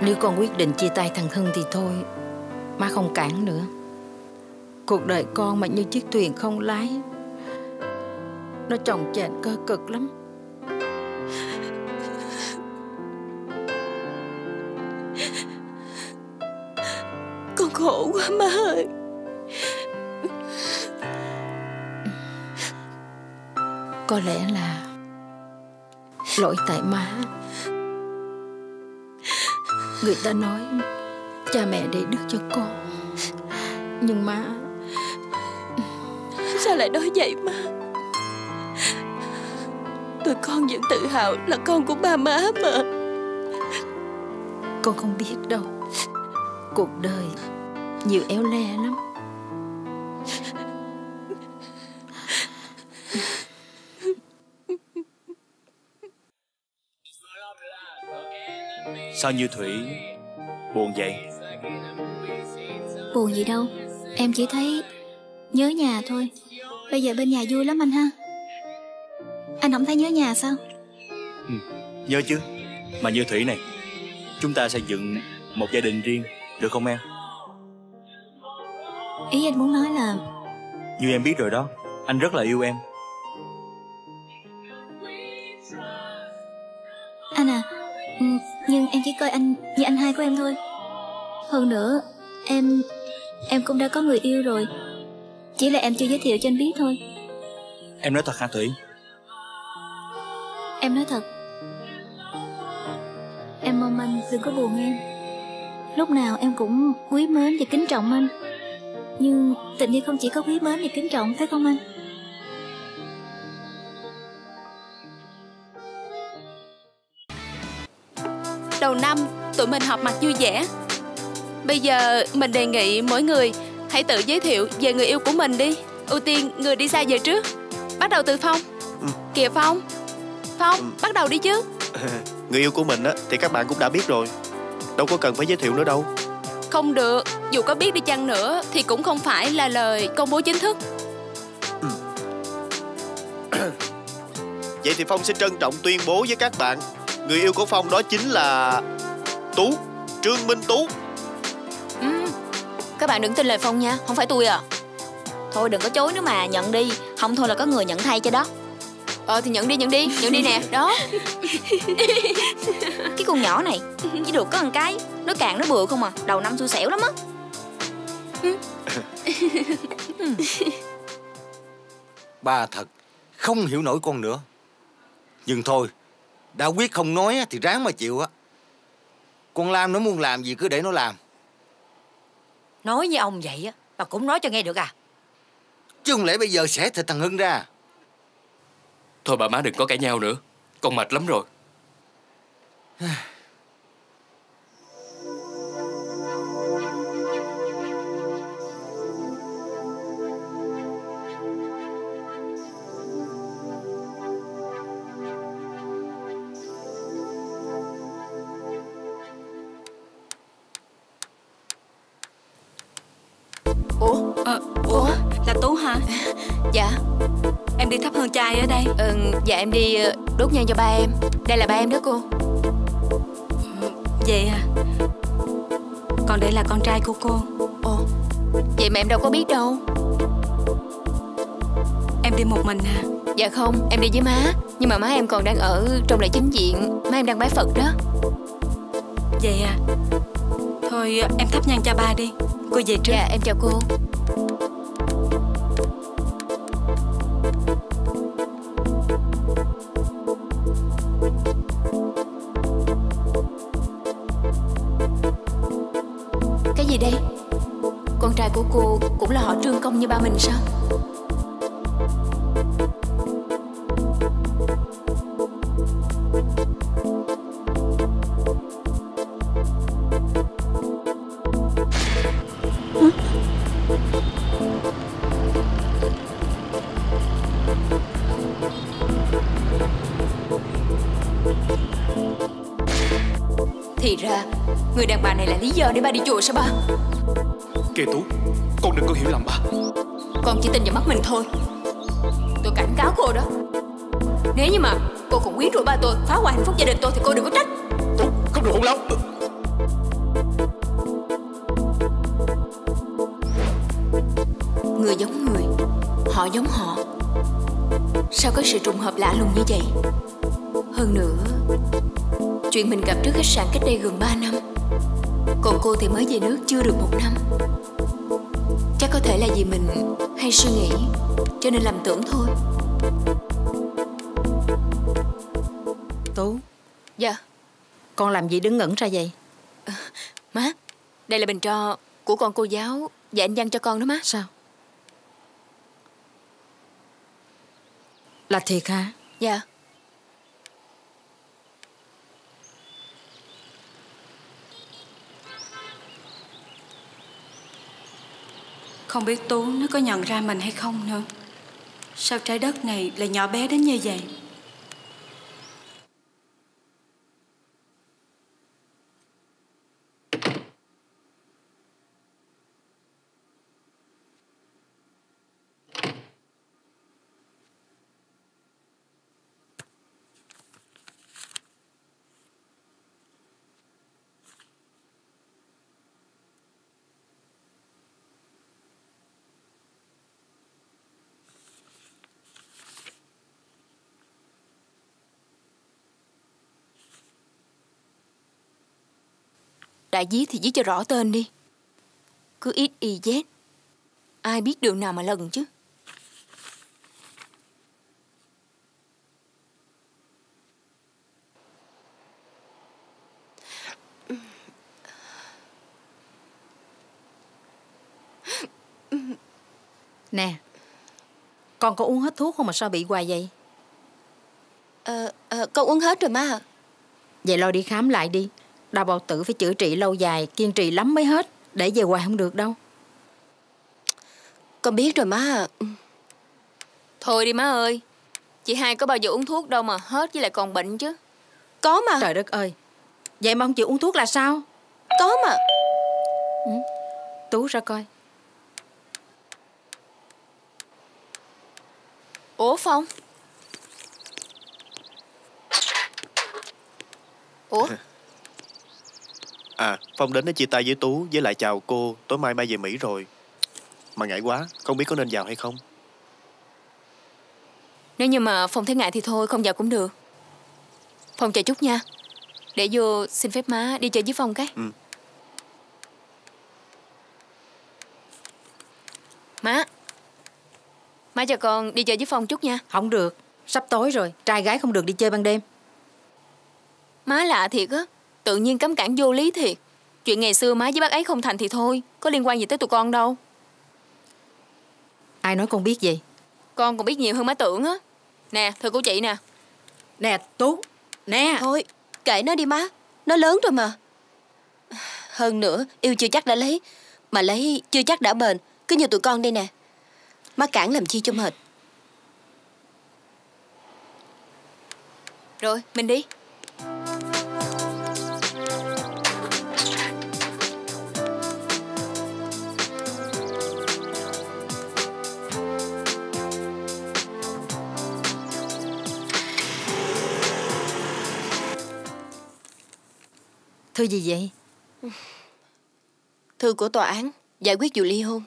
Nếu con quyết định chia tay thằng Hưng thì thôi, má không cản nữa. Cuộc đời con mà như chiếc thuyền không lái, nó chồng chành cơ cực lắm. Con khổ quá má ơi. Có lẽ là lỗi tại má. Người ta nói cha mẹ để đức cho con, nhưng má, sao lại nói vậy má? Tụi con vẫn tự hào là con của ba má mà. Con không biết đâu, cuộc đời nhiều éo le lắm. Sao Như Thủy buồn vậy? Buồn gì đâu, em chỉ thấy nhớ nhà thôi. Bây giờ bên nhà vui lắm anh ha. Anh không thấy nhớ nhà sao? Ừ, nhớ chứ. Mà Như Thủy này, chúng ta sẽ dựng một gia đình riêng được không em? Ý anh muốn nói là... Như em biết rồi đó, anh rất là yêu em. Anh à, nhưng em chỉ coi anh như anh hai của em thôi. Hơn nữa em cũng đã có người yêu rồi, chỉ là em chưa giới thiệu cho anh biết thôi. Em nói thật hả Thủy? Em nói thật. Em mong anh đừng có buồn em. Lúc nào em cũng quý mến và kính trọng anh, nhưng tình yêu không chỉ có quý mến và kính trọng, phải không anh? Đầu năm, tụi mình họp mặt vui vẻ. Bây giờ mình đề nghị mỗi người hãy tự giới thiệu về người yêu của mình đi. Ưu tiên người đi xa về trước. Bắt đầu từ Phong. Kìa Phong. Bắt đầu đi chứ. Người yêu của mình á thì các bạn cũng đã biết rồi, đâu có cần phải giới thiệu nữa đâu. Không được, dù có biết đi chăng nữa thì cũng không phải là lời công bố chính thức. Vậy thì Phong xin trân trọng tuyên bố với các bạn, người yêu của Phong đó chính là Tú, Trương Minh Tú. Các bạn đừng tin lời Phong nha, không phải tôi à. Thôi đừng có chối nữa mà, nhận đi. Không thôi là có người nhận thay cho đó. Thì nhận đi nè, đó. Cái con nhỏ này, chỉ được có một cái, nó càng nó bừa không à, đầu năm xui xẻo lắm á. Ba thật, không hiểu nổi con nữa. Nhưng thôi, đã quyết không nói thì ráng mà chịu á. Con Lam nó muốn làm gì cứ để nó làm. Nói với ông vậy á mà cũng nói cho nghe được à? Chứ không lẽ bây giờ xẻ thịt thằng Hưng ra? Thôi bà má đừng có cãi nhau nữa, con mệt lắm rồi. Là Tú hả? Dạ. Em đi thắp hương trai ở đây. Dạ em đi đốt nhang cho ba em. Đây là ba em đó cô. Vậy à? Còn đây là con trai của cô. Ồ, vậy mà em đâu có biết đâu. Em đi một mình hả? Dạ không, em đi với má. Nhưng mà má em còn đang ở trong đại chính viện. Má em đang bái Phật đó. Vậy à? Thôi em thắp nhang cho ba đi. Cô về trước. Dạ em chào cô. gì đây? Con trai của cô cũng là họ Trương Công như ba mình sao? Thì ra người đàn bà này là lý do để ba đi chùa sao ba? Kìa Tú, con đừng có hiểu lầm ba. Con chỉ tin vào mắt mình thôi. Tôi cảnh cáo cô đó. Nếu như mà cô còn quyến rũ ba tôi, phá hoại hạnh phúc gia đình tôi thì cô đừng có trách. Tú, không được hôn lắm. Người giống người, họ giống họ. Sao có sự trùng hợp lạ lùng như vậy? Hơn nữa, chuyện mình gặp trước khách sạn cách đây gần 3 năm, còn cô thì mới về nước chưa được 1 năm. Chắc có thể là vì mình hay suy nghĩ cho nên làm tưởng thôi. Tú. Dạ. Con làm gì đứng ngẩn ra vậy? Má, đây là bình trò của con cô giáo dạy anh văn cho con đó má. Sao? Là thiệt hả? Dạ. Không biết Tú nó có nhận ra mình hay không nữa. Sao trái đất này lại nhỏ bé đến như vậy? Đại viết thì viết cho rõ tên đi. Cứ ít YZ. Ai biết đường nào mà lần chứ. Nè, con có uống hết thuốc không mà sao bị hoài vậy? Con uống hết rồi má. Vậy lo đi khám lại đi. Đau bao tử phải chữa trị lâu dài, kiên trì lắm mới hết. Để về hoài không được đâu. Con biết rồi má. Thôi đi má ơi. Chị hai có bao giờ uống thuốc đâu mà hết với lại còn bệnh chứ. Có mà. Trời đất ơi. Vậy mà không chịu uống thuốc là sao? Có mà. Tú ra coi. Ủa Phong. Ủa. À, Phong đến để chia tay với Tú, với lại chào cô, tối mai mai về Mỹ rồi. Mà ngại quá, không biết có nên vào hay không. Nếu như mà Phong thấy ngại thì thôi, không vào cũng được. Phong chờ chút nha. Để vô xin phép má đi chơi với Phong cái. Má cho con đi chơi với Phong chút nha. Không được, sắp tối rồi, trai gái không được đi chơi ban đêm. Má lạ thiệt á. Tự nhiên cấm cản vô lý thiệt. Chuyện ngày xưa má với bác ấy không thành thì thôi, có liên quan gì tới tụi con đâu. Ai nói con biết vậy? Con còn biết nhiều hơn má tưởng á. Nè, thưa cô chị nè. Nè Tú. Nè. Thôi kệ nó đi má, nó lớn rồi mà. Hơn nữa yêu chưa chắc đã lấy, mà lấy chưa chắc đã bền. Cứ như tụi con đây nè. Má cản làm chi cho mệt. Rồi mình đi. Thư gì vậy? Thư của tòa án giải quyết vụ ly hôn.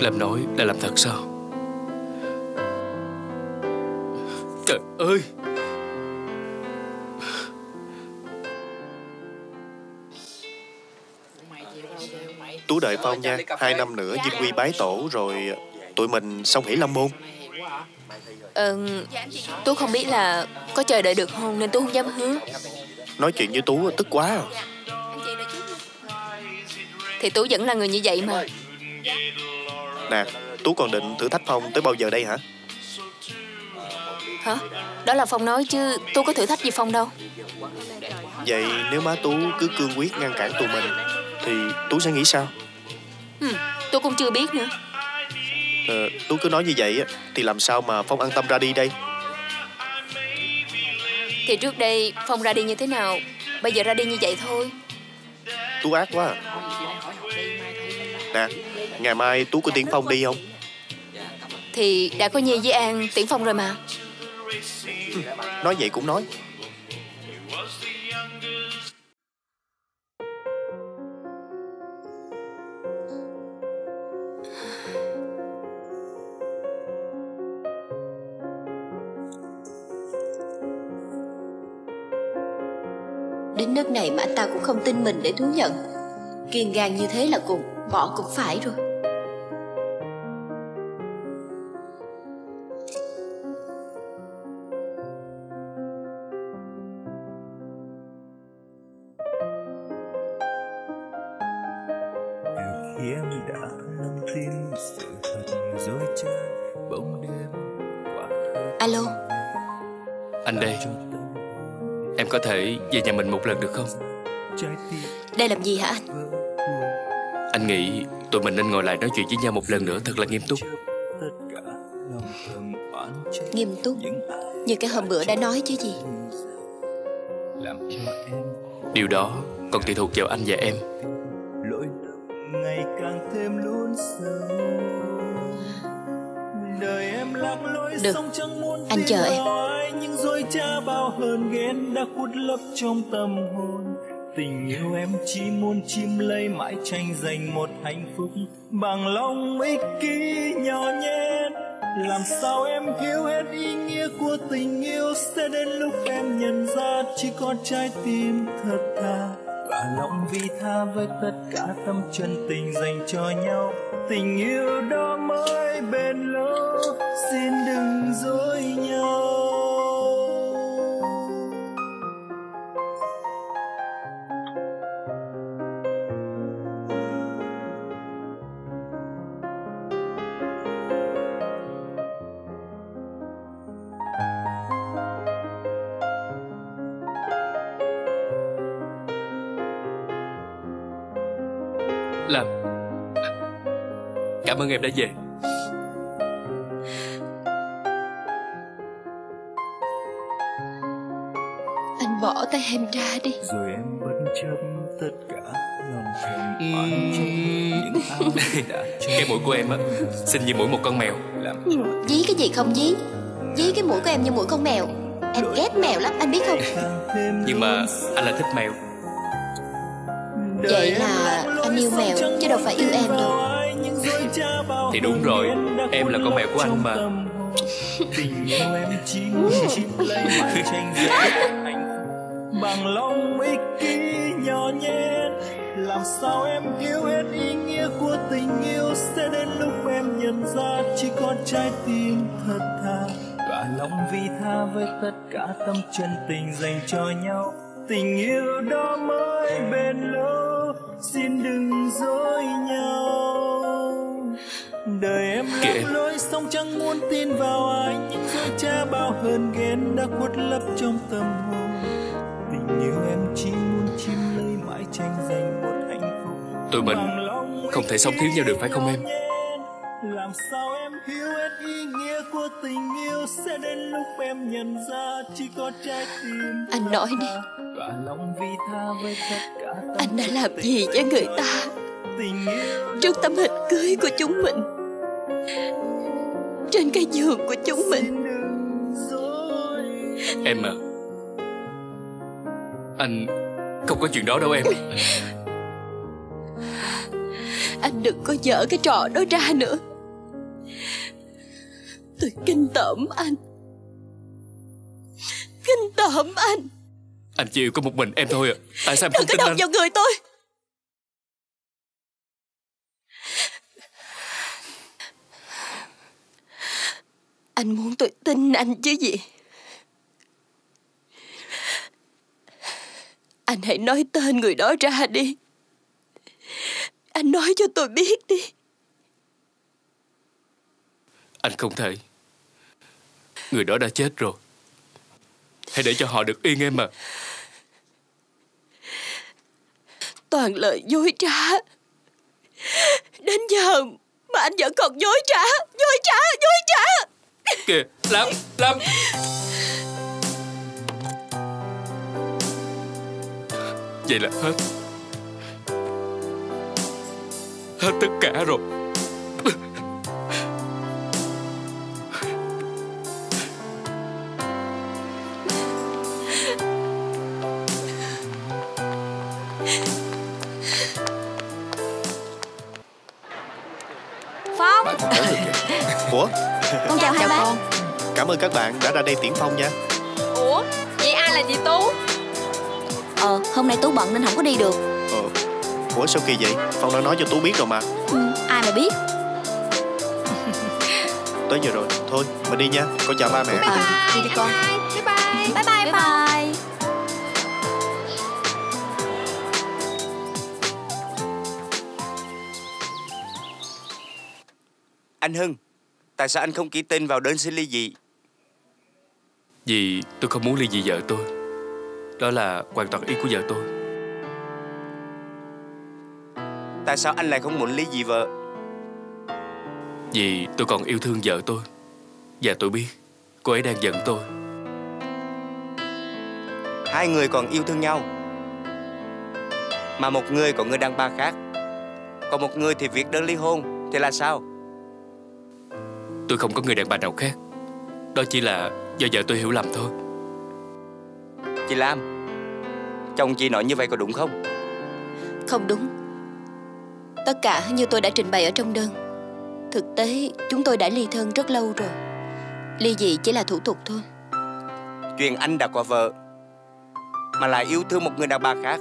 Làm nói là làm thật sao? ơi! Tú đợi Phong nha, 2 năm nữa Vinh Quy bái tổ rồi tụi mình xong hỷ lâm môn. Tú không biết là có chờ đợi được không nên Tú không dám hứa. Nói chuyện với Tú tức quá à. Thì Tú vẫn là người như vậy mà. Nè, Tú còn định thử thách Phong tới bao giờ đây hả? Hả? Đó là Phong nói chứ Tú có thử thách gì Phong đâu. Vậy nếu má Tú cứ cương quyết ngăn cản tụi mình thì Tú sẽ nghĩ sao? Tôi cũng chưa biết nữa. Tú cứ nói như vậy thì làm sao mà Phong an tâm ra đi đây? Thì trước đây Phong ra đi như thế nào, bây giờ ra đi như vậy thôi. Tú ác quá à. Nè, ngày mai Tú có tiễn Phong đi không? Thì đã có Nhi với An tiễn Phong rồi mà. Nói vậy cũng nói. Đến nước này mà anh ta cũng không tin mình để thú nhận. Kiên gan như thế là cùng, bỏ cũng phải rồi. Được hiếm đã lắm tin sự thật dối trá bóng đêm. Alo. Anh đây. Em có thể về nhà mình một lần được không? Đây làm gì hả anh? Anh nghĩ tụi mình nên ngồi lại nói chuyện với nhau một lần nữa thật là nghiêm túc. Nghiêm túc? Như cái hôm bữa đã nói chứ gì. Điều đó còn tùy thuộc vào anh và em. Được, anh chờ em. Những dối trá bao hơn ghen đã khuất lấp trong tâm hồn. Tình yêu em chỉ muốn chim lây mãi tranh giành một hạnh phúc bằng lòng ích kỷ nhỏ nhen. Làm sao em hiểu hết ý nghĩa của tình yêu, sẽ đến lúc em nhận ra chỉ có trái tim thật thà và lòng vị tha với tất cả tâm chân tình dành cho nhau. Tình yêu đó mới bền lâu, xin đừng dối nhau. Làm, cảm ơn em đã về. Anh bỏ tay em ra đi. Rồi em bất chấp tất cả lòng thèm oán trách. Cái mũi của em á, xinh như mũi một con mèo. Dí cái gì không dí? Dí cái mũi của em như mũi con mèo. Em ghét mèo lắm anh biết không? Nhưng mà anh lại thích mèo. Vậy là anh yêu mèo chứ đâu phải yêu em đâu. Thì đúng rồi, em là con mèo của anh mà. Tình yêu em chỉ muốn chim lấy mãi tranh giành hạnh phúc bằng lòng ích kỷ nhỏ nhen. Làm sao em hiểu hết ý nghĩa của tình yêu, sẽ đến lúc em nhận ra chỉ có trái tim thật thà và lòng vị tha với tất cả tâm chân tình dành cho nhau. Tình yêu đó mới bền lâu, xin đừng dối nhau. Đời em lạc lối xong chẳng muốn tin vào ai, những dối trá bao hơn ghen đã khuất lấp trong tâm hồn. Tình yêu em chỉ muốn chim lấy mãi tranh giành một hạnh phúc. Tụi mình không thể sống thiếu nhau được phải không em? Làm sao em hiểu hết ý nghĩa của tình yêu, sẽ đến lúc em nhận ra chỉ có trái tim. Anh nói đi. Anh đã làm gì với người ta trước tấm hình cưới của chúng mình, trên cái giường của chúng mình? Em à, anh không có chuyện đó đâu em. Anh đừng có dở cái trò đó ra nữa. Tôi kinh tởm anh. kinh tởm anh. Anh chỉ yêu có một mình em thôi à? Tại sao em không tin anh? Đừng có động vào người tôi. Anh muốn tôi tin anh chứ gì? Anh hãy nói tên người đó ra đi. Anh nói cho tôi biết đi. Anh không thể. Người đó đã chết rồi. Hãy để cho họ được yên em mà. Toàn lời dối trá. Đến giờ mà anh vẫn còn dối trá. Dối trá, dối trá. Kìa, Lam. Vậy là hết. Hết tất cả rồi. Phong. Ủa? Con chào hai con. Cảm ơn các bạn đã ra đây tiễn Phong nha. Ủa? Vậy ai là chị Tú? Hôm nay Tú bận nên không có đi được. Ủa sao kỳ vậy? Phong đã nói cho Tú biết rồi mà. Ai mà biết. Tới giờ rồi, thôi mình đi nha. Con chào ba mẹ. Bye bye. Đi con. Bye bye. Anh Hưng, tại sao anh không ký tên vào đơn xin ly dị? Vì tôi không muốn ly dị vợ tôi. Đó là hoàn toàn ý của vợ tôi. Tại sao anh lại không muốn ly dị vợ? Vì tôi còn yêu thương vợ tôi. Và tôi biết cô ấy đang giận tôi. Hai người còn yêu thương nhau, mà một người còn người đàn bà khác, còn một người thì viết đơn ly hôn. Thì là sao? Tôi không có người đàn bà nào khác. Đó chỉ là do vợ tôi hiểu lầm thôi. Chị Lam, chồng chị nói như vậy có đúng không? Không đúng. Tất cả như tôi đã trình bày ở trong đơn. Thực tế chúng tôi đã ly thân rất lâu rồi. Ly dị chỉ là thủ tục thôi. Chuyện anh đã có vợ mà lại yêu thương một người đàn bà khác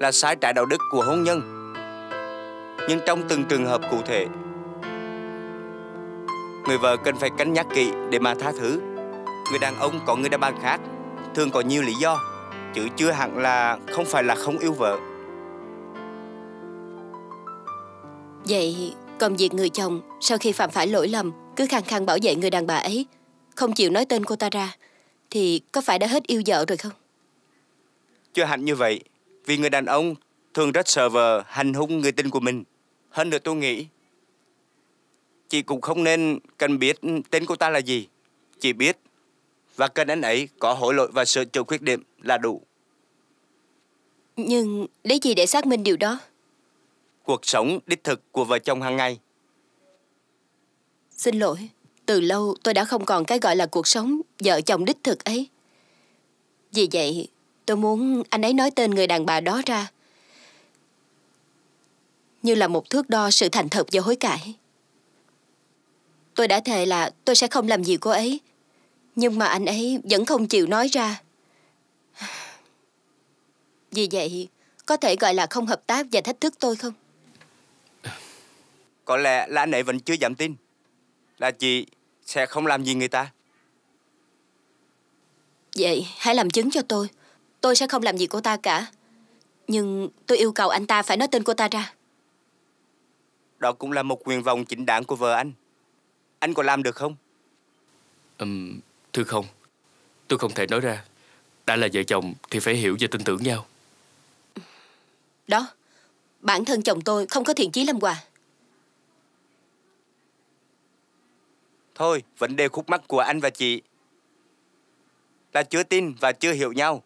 là sai trái đạo đức của hôn nhân. Nhưng trong từng trường hợp cụ thể, người vợ cần phải cân nhắc kỹ để mà tha thứ. Người đàn ông có người đàn bà khác thường có nhiều lý do, chứ chưa hẳn là không phải là không yêu vợ. Vậy còn việc người chồng sau khi phạm phải lỗi lầm cứ khăng khăng bảo vệ người đàn bà ấy, không chịu nói tên cô ta ra, thì có phải đã hết yêu vợ rồi không? Chưa hẳn như vậy, vì người đàn ông thường rất sợ vợ hành hung người tình của mình. Hơn nữa tôi nghĩ chị cũng không nên cần biết tên cô ta là gì. Chị biết và kênh anh ấy có hối lỗi và sửa chữa khuyết điểm là đủ. Nhưng lấy gì để xác minh điều đó? Cuộc sống đích thực của vợ chồng hàng ngày. Xin lỗi, từ lâu tôi đã không còn cái gọi là cuộc sống vợ chồng đích thực ấy. Vì vậy tôi muốn anh ấy nói tên người đàn bà đó ra, như là một thước đo sự thành thật và hối cải. Tôi đã thề là tôi sẽ không làm gì cô ấy, nhưng mà anh ấy vẫn không chịu nói ra. Vì vậy, có thể gọi là không hợp tác và thách thức tôi không? Có lẽ là anh ấy vẫn chưa dám tin là chị sẽ không làm gì người ta. Vậy, hãy làm chứng cho tôi. Tôi sẽ không làm gì cô ta cả. Nhưng tôi yêu cầu anh ta phải nói tên cô ta ra. Đó cũng là một nguyện vọng chính đáng của vợ anh. Anh có làm được không? Thưa không, tôi không thể nói ra. Đã là vợ chồng thì phải hiểu và tin tưởng nhau. Đó, bản thân chồng tôi không có thiện chí làm quà. Thôi, vấn đề khúc mắc của anh và chị là chưa tin và chưa hiểu nhau.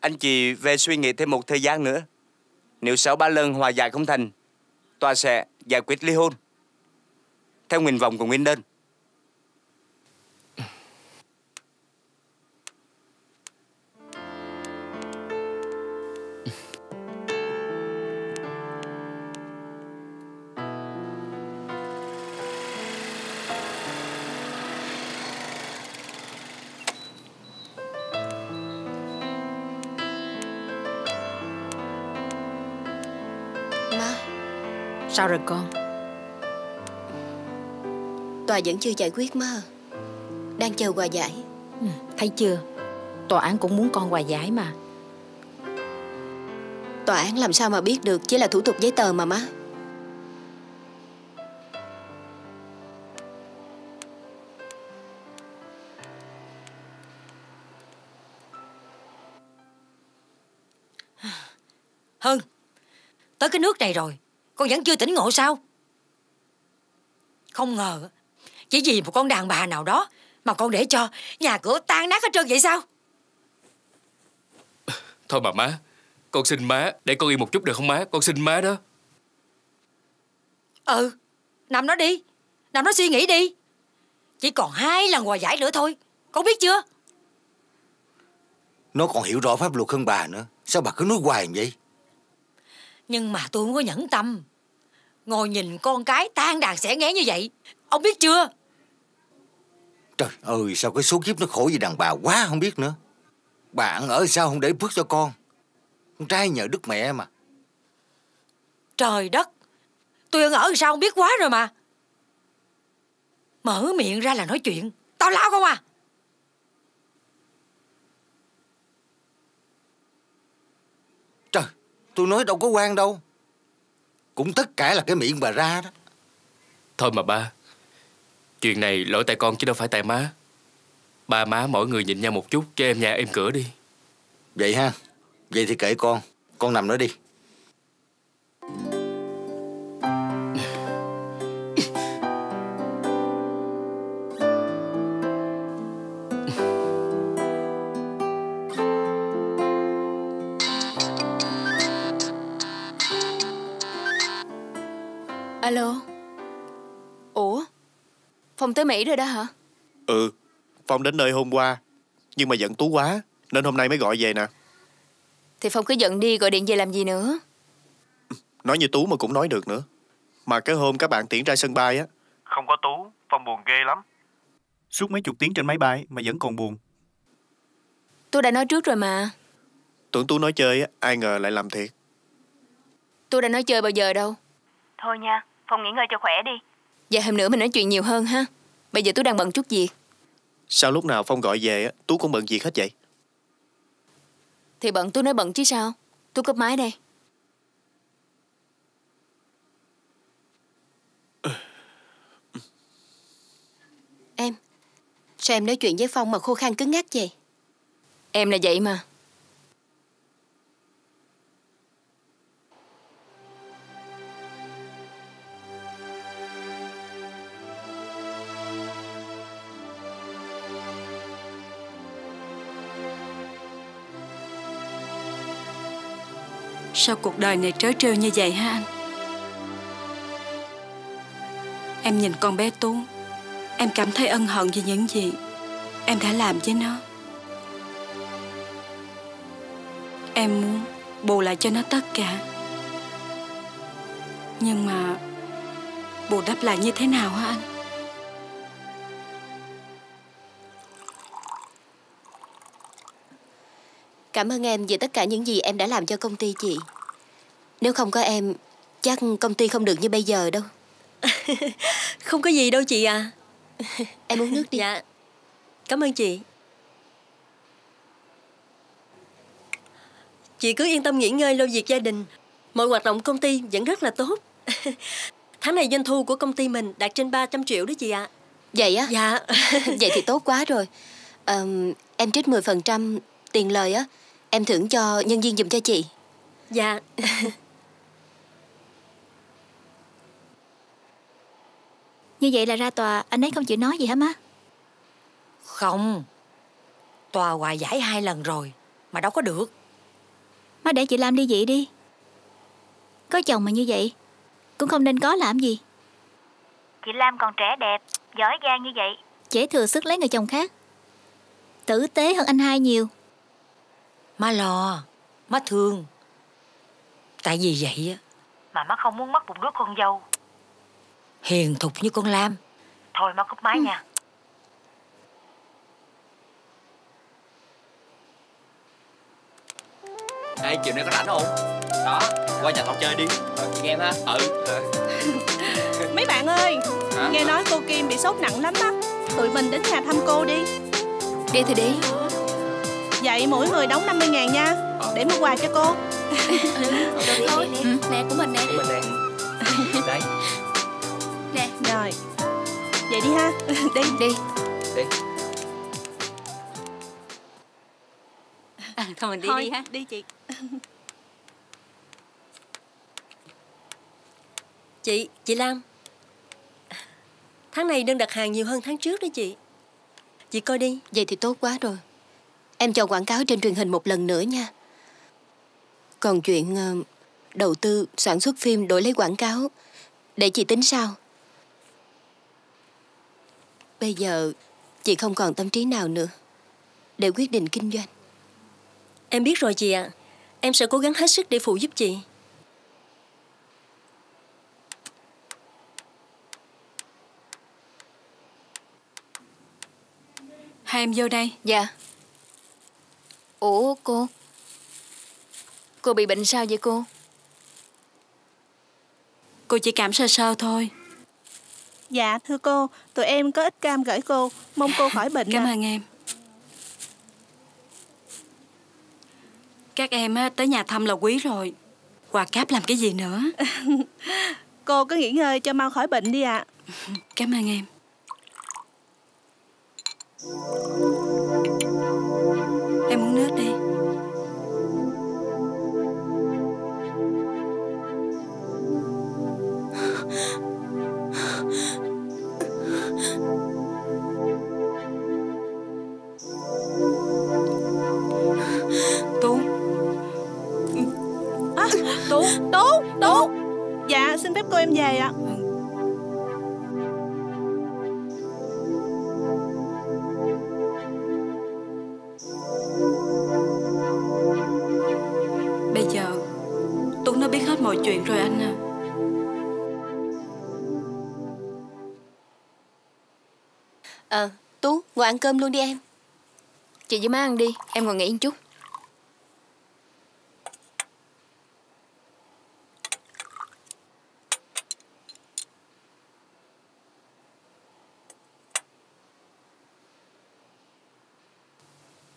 Anh chị về suy nghĩ thêm một thời gian nữa. Nếu sau 3 lần hòa giải không thành, tòa sẽ giải quyết ly hôn theo nguyện vọng của nguyên đơn. Sao rồi con? Tòa vẫn chưa giải quyết mà. Đang chờ hòa giải. Ừ, thấy chưa? Tòa án cũng muốn con hòa giải mà. Tòa án làm sao mà biết được? Chỉ là thủ tục giấy tờ mà má. Hưng, tới cái nước này rồi con vẫn chưa tỉnh ngộ sao? Không ngờ chỉ vì một con đàn bà nào đó mà con để cho nhà cửa tan nát hết trơn vậy sao? Thôi bà má, con xin má để con yên một chút được không má? Con xin má đó. Ừ, nằm đó đi, nằm đó suy nghĩ đi. Chỉ còn 2 lần hòa giải nữa thôi, con biết chưa? Nó còn hiểu rõ pháp luật hơn bà nữa. Sao bà cứ nói hoài vậy? Nhưng mà tôi không có nhẫn tâm ngồi nhìn con cái tan đàn xẻ nghé như vậy. Ông biết chưa? Trời ơi, sao cái số kiếp nó khổ vì đàn bà quá không biết nữa. Bà ăn ở sao không để phước cho con? Con trai nhờ đức mẹ mà. Trời đất, tôi ăn ở sao không biết quá rồi mà. Mở miệng ra là nói chuyện tào lao không à. Trời, tôi nói đâu có quan đâu. Cũng tất cả là cái miệng bà ra đó. Thôi mà ba, chuyện này lỗi tại con chứ đâu phải tại má. Ba má mỗi người nhìn nhau một chút cho em nhà em cửa đi. Vậy ha, vậy thì kệ con nằm nữa đi. Alo. Ủa, Phong tới Mỹ rồi đó hả? Ừ, Phong đến nơi hôm qua, nhưng mà giận Tú quá nên hôm nay mới gọi về nè. Thì Phong cứ giận đi, gọi điện về làm gì nữa. Nói như Tú mà cũng nói được nữa. Mà cái hôm các bạn tiễn ra sân bay á, không có Tú, Phong buồn ghê lắm. Suốt mấy chục tiếng trên máy bay mà vẫn còn buồn. Tôi đã nói trước rồi mà. Tưởng Tú nói chơi á, ai ngờ lại làm thiệt. Tôi đã nói chơi bao giờ đâu. Thôi nha, Phong nghỉ ngơi cho khỏe đi. Dạ hôm nữa mình nói chuyện nhiều hơn ha. Bây giờ Tú đang bận chút việc. Sao lúc nào Phong gọi về Tú cũng bận việc hết vậy? Thì bận Tú nói bận chứ sao. Tú cúp máy đây. Em, sao em nói chuyện với Phong mà khô khan cứng ngắc vậy? Em là vậy mà. Sao cuộc đời này trớ trêu như vậy hả anh? Em nhìn con bé Tú, em cảm thấy ân hận vì những gì em đã làm với nó. Em muốn bù lại cho nó tất cả. Nhưng mà bù đắp lại như thế nào hả anh? Cảm ơn em vì tất cả những gì em đã làm cho công ty chị. Nếu không có em, chắc công ty không được như bây giờ đâu. Không có gì đâu chị à. Em uống nước đi. Dạ, cảm ơn chị. Chị cứ yên tâm nghỉ ngơi lo việc gia đình. Mọi hoạt động công ty vẫn rất là tốt. Tháng này doanh thu của công ty mình đạt trên 300 triệu đó chị ạ. Vậy á? Dạ. Vậy thì tốt quá rồi. Em trích 10% tiền lời á, em thưởng cho nhân viên dùm cho chị. Dạ. Như vậy là ra tòa anh ấy không chịu nói gì hả má? Không, tòa hòa giải 2 lần rồi mà đâu có được. Má để chị Lam đi vậy đi. Có chồng mà như vậy cũng không nên có làm gì. Chị Lam còn trẻ đẹp, giỏi giang như vậy, dễ thừa sức lấy người chồng khác. Tử tế hơn anh hai nhiều. Má lo, má thương. Tại vì vậy á mà má không muốn mất một đứa con dâu hiền thục như con Lam. Thôi má cúp máy nha. Ê, chiều nay có rảnh không? Đó, qua nhà tao chơi đi. Chị em ha. Ừ. Mấy bạn ơi, nghe nói cô Kim bị sốt nặng lắm á. Tụi mình đến nhà thăm cô đi. Đi thì đi. Vậy mỗi người đóng 50.000 nha. Để mua quà cho cô. Được thôi. Nè, của mình nè. Của mình nè. Đây. Nè. Rồi. Vậy đi ha. Đi. Đi. Đi. À, thôi mình đi đi ha. Đi chị. Chị Lam, tháng này đơn đặt hàng nhiều hơn tháng trước đó chị. Chị coi đi. Vậy thì tốt quá rồi. Em cho quảng cáo trên truyền hình một lần nữa nha. Còn chuyện đầu tư sản xuất phim đổi lấy quảng cáo để chị tính sao. Bây giờ chị không còn tâm trí nào nữa để quyết định kinh doanh. Em biết rồi chị ạ. Em sẽ cố gắng hết sức để phụ giúp chị. Hai em vô đây. Dạ. Ủa cô? Cô bị bệnh sao vậy cô? Cô chỉ cảm sơ sơ thôi. Dạ thưa cô, tụi em có ít cam gửi cô. Mong cô khỏi bệnh. Cảm ơn em. Các em tới nhà thăm là quý rồi. Quà cáp làm cái gì nữa. Cô cứ nghỉ ngơi cho mau khỏi bệnh đi ạ. Cảm ơn em. Em uống nước đi. Tú. À, Tú. Dạ xin phép cô em về ạ. Mọi chuyện rồi anh à. Tú, ngồi ăn cơm luôn đi em. Chị với má ăn đi, em ngồi nghỉ một chút.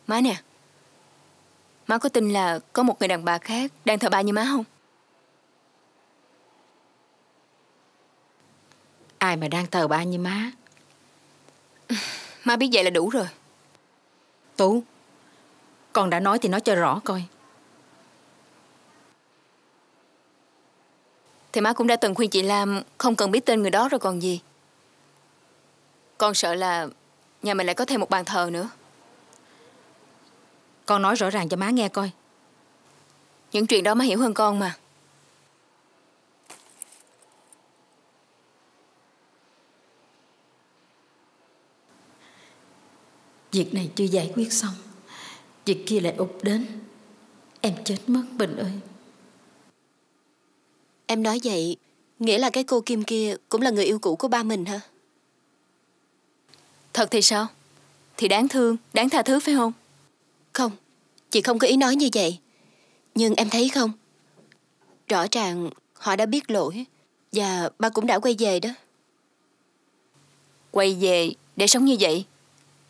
Má nè, má có tin là có một người đàn bà khác đang thờ ba như má không? Ai mà đang thờ ba như má. Má biết vậy là đủ rồi. Tú, con đã nói thì nói cho rõ coi. Thì má cũng đã từng khuyên chị Lam không cần biết tên người đó rồi còn gì. Con sợ là nhà mình lại có thêm một bàn thờ nữa. Con nói rõ ràng cho má nghe coi. Những chuyện đó má hiểu hơn con mà. Việc này chưa giải quyết xong, việc kia lại ục đến. Em chết mất Bình ơi. Em nói vậy nghĩa là cái cô Kim kia cũng là người yêu cũ của ba mình hả? Thật thì sao? Thì đáng thương, đáng tha thứ phải không? Không, chị không có ý nói như vậy. Nhưng em thấy không, rõ ràng họ đã biết lỗi. Và ba cũng đã quay về đó. Quay về để sống như vậy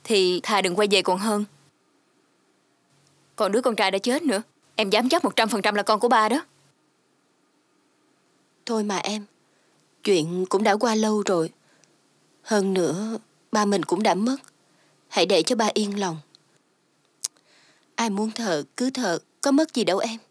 thì thà đừng quay về còn hơn. Còn đứa con trai đã chết nữa. Em dám chắc 100% là con của ba đó. Thôi mà em, chuyện cũng đã qua lâu rồi. Hơn nữa ba mình cũng đã mất. Hãy để cho ba yên lòng. Ai muốn thờ cứ thờ, có mất gì đâu em.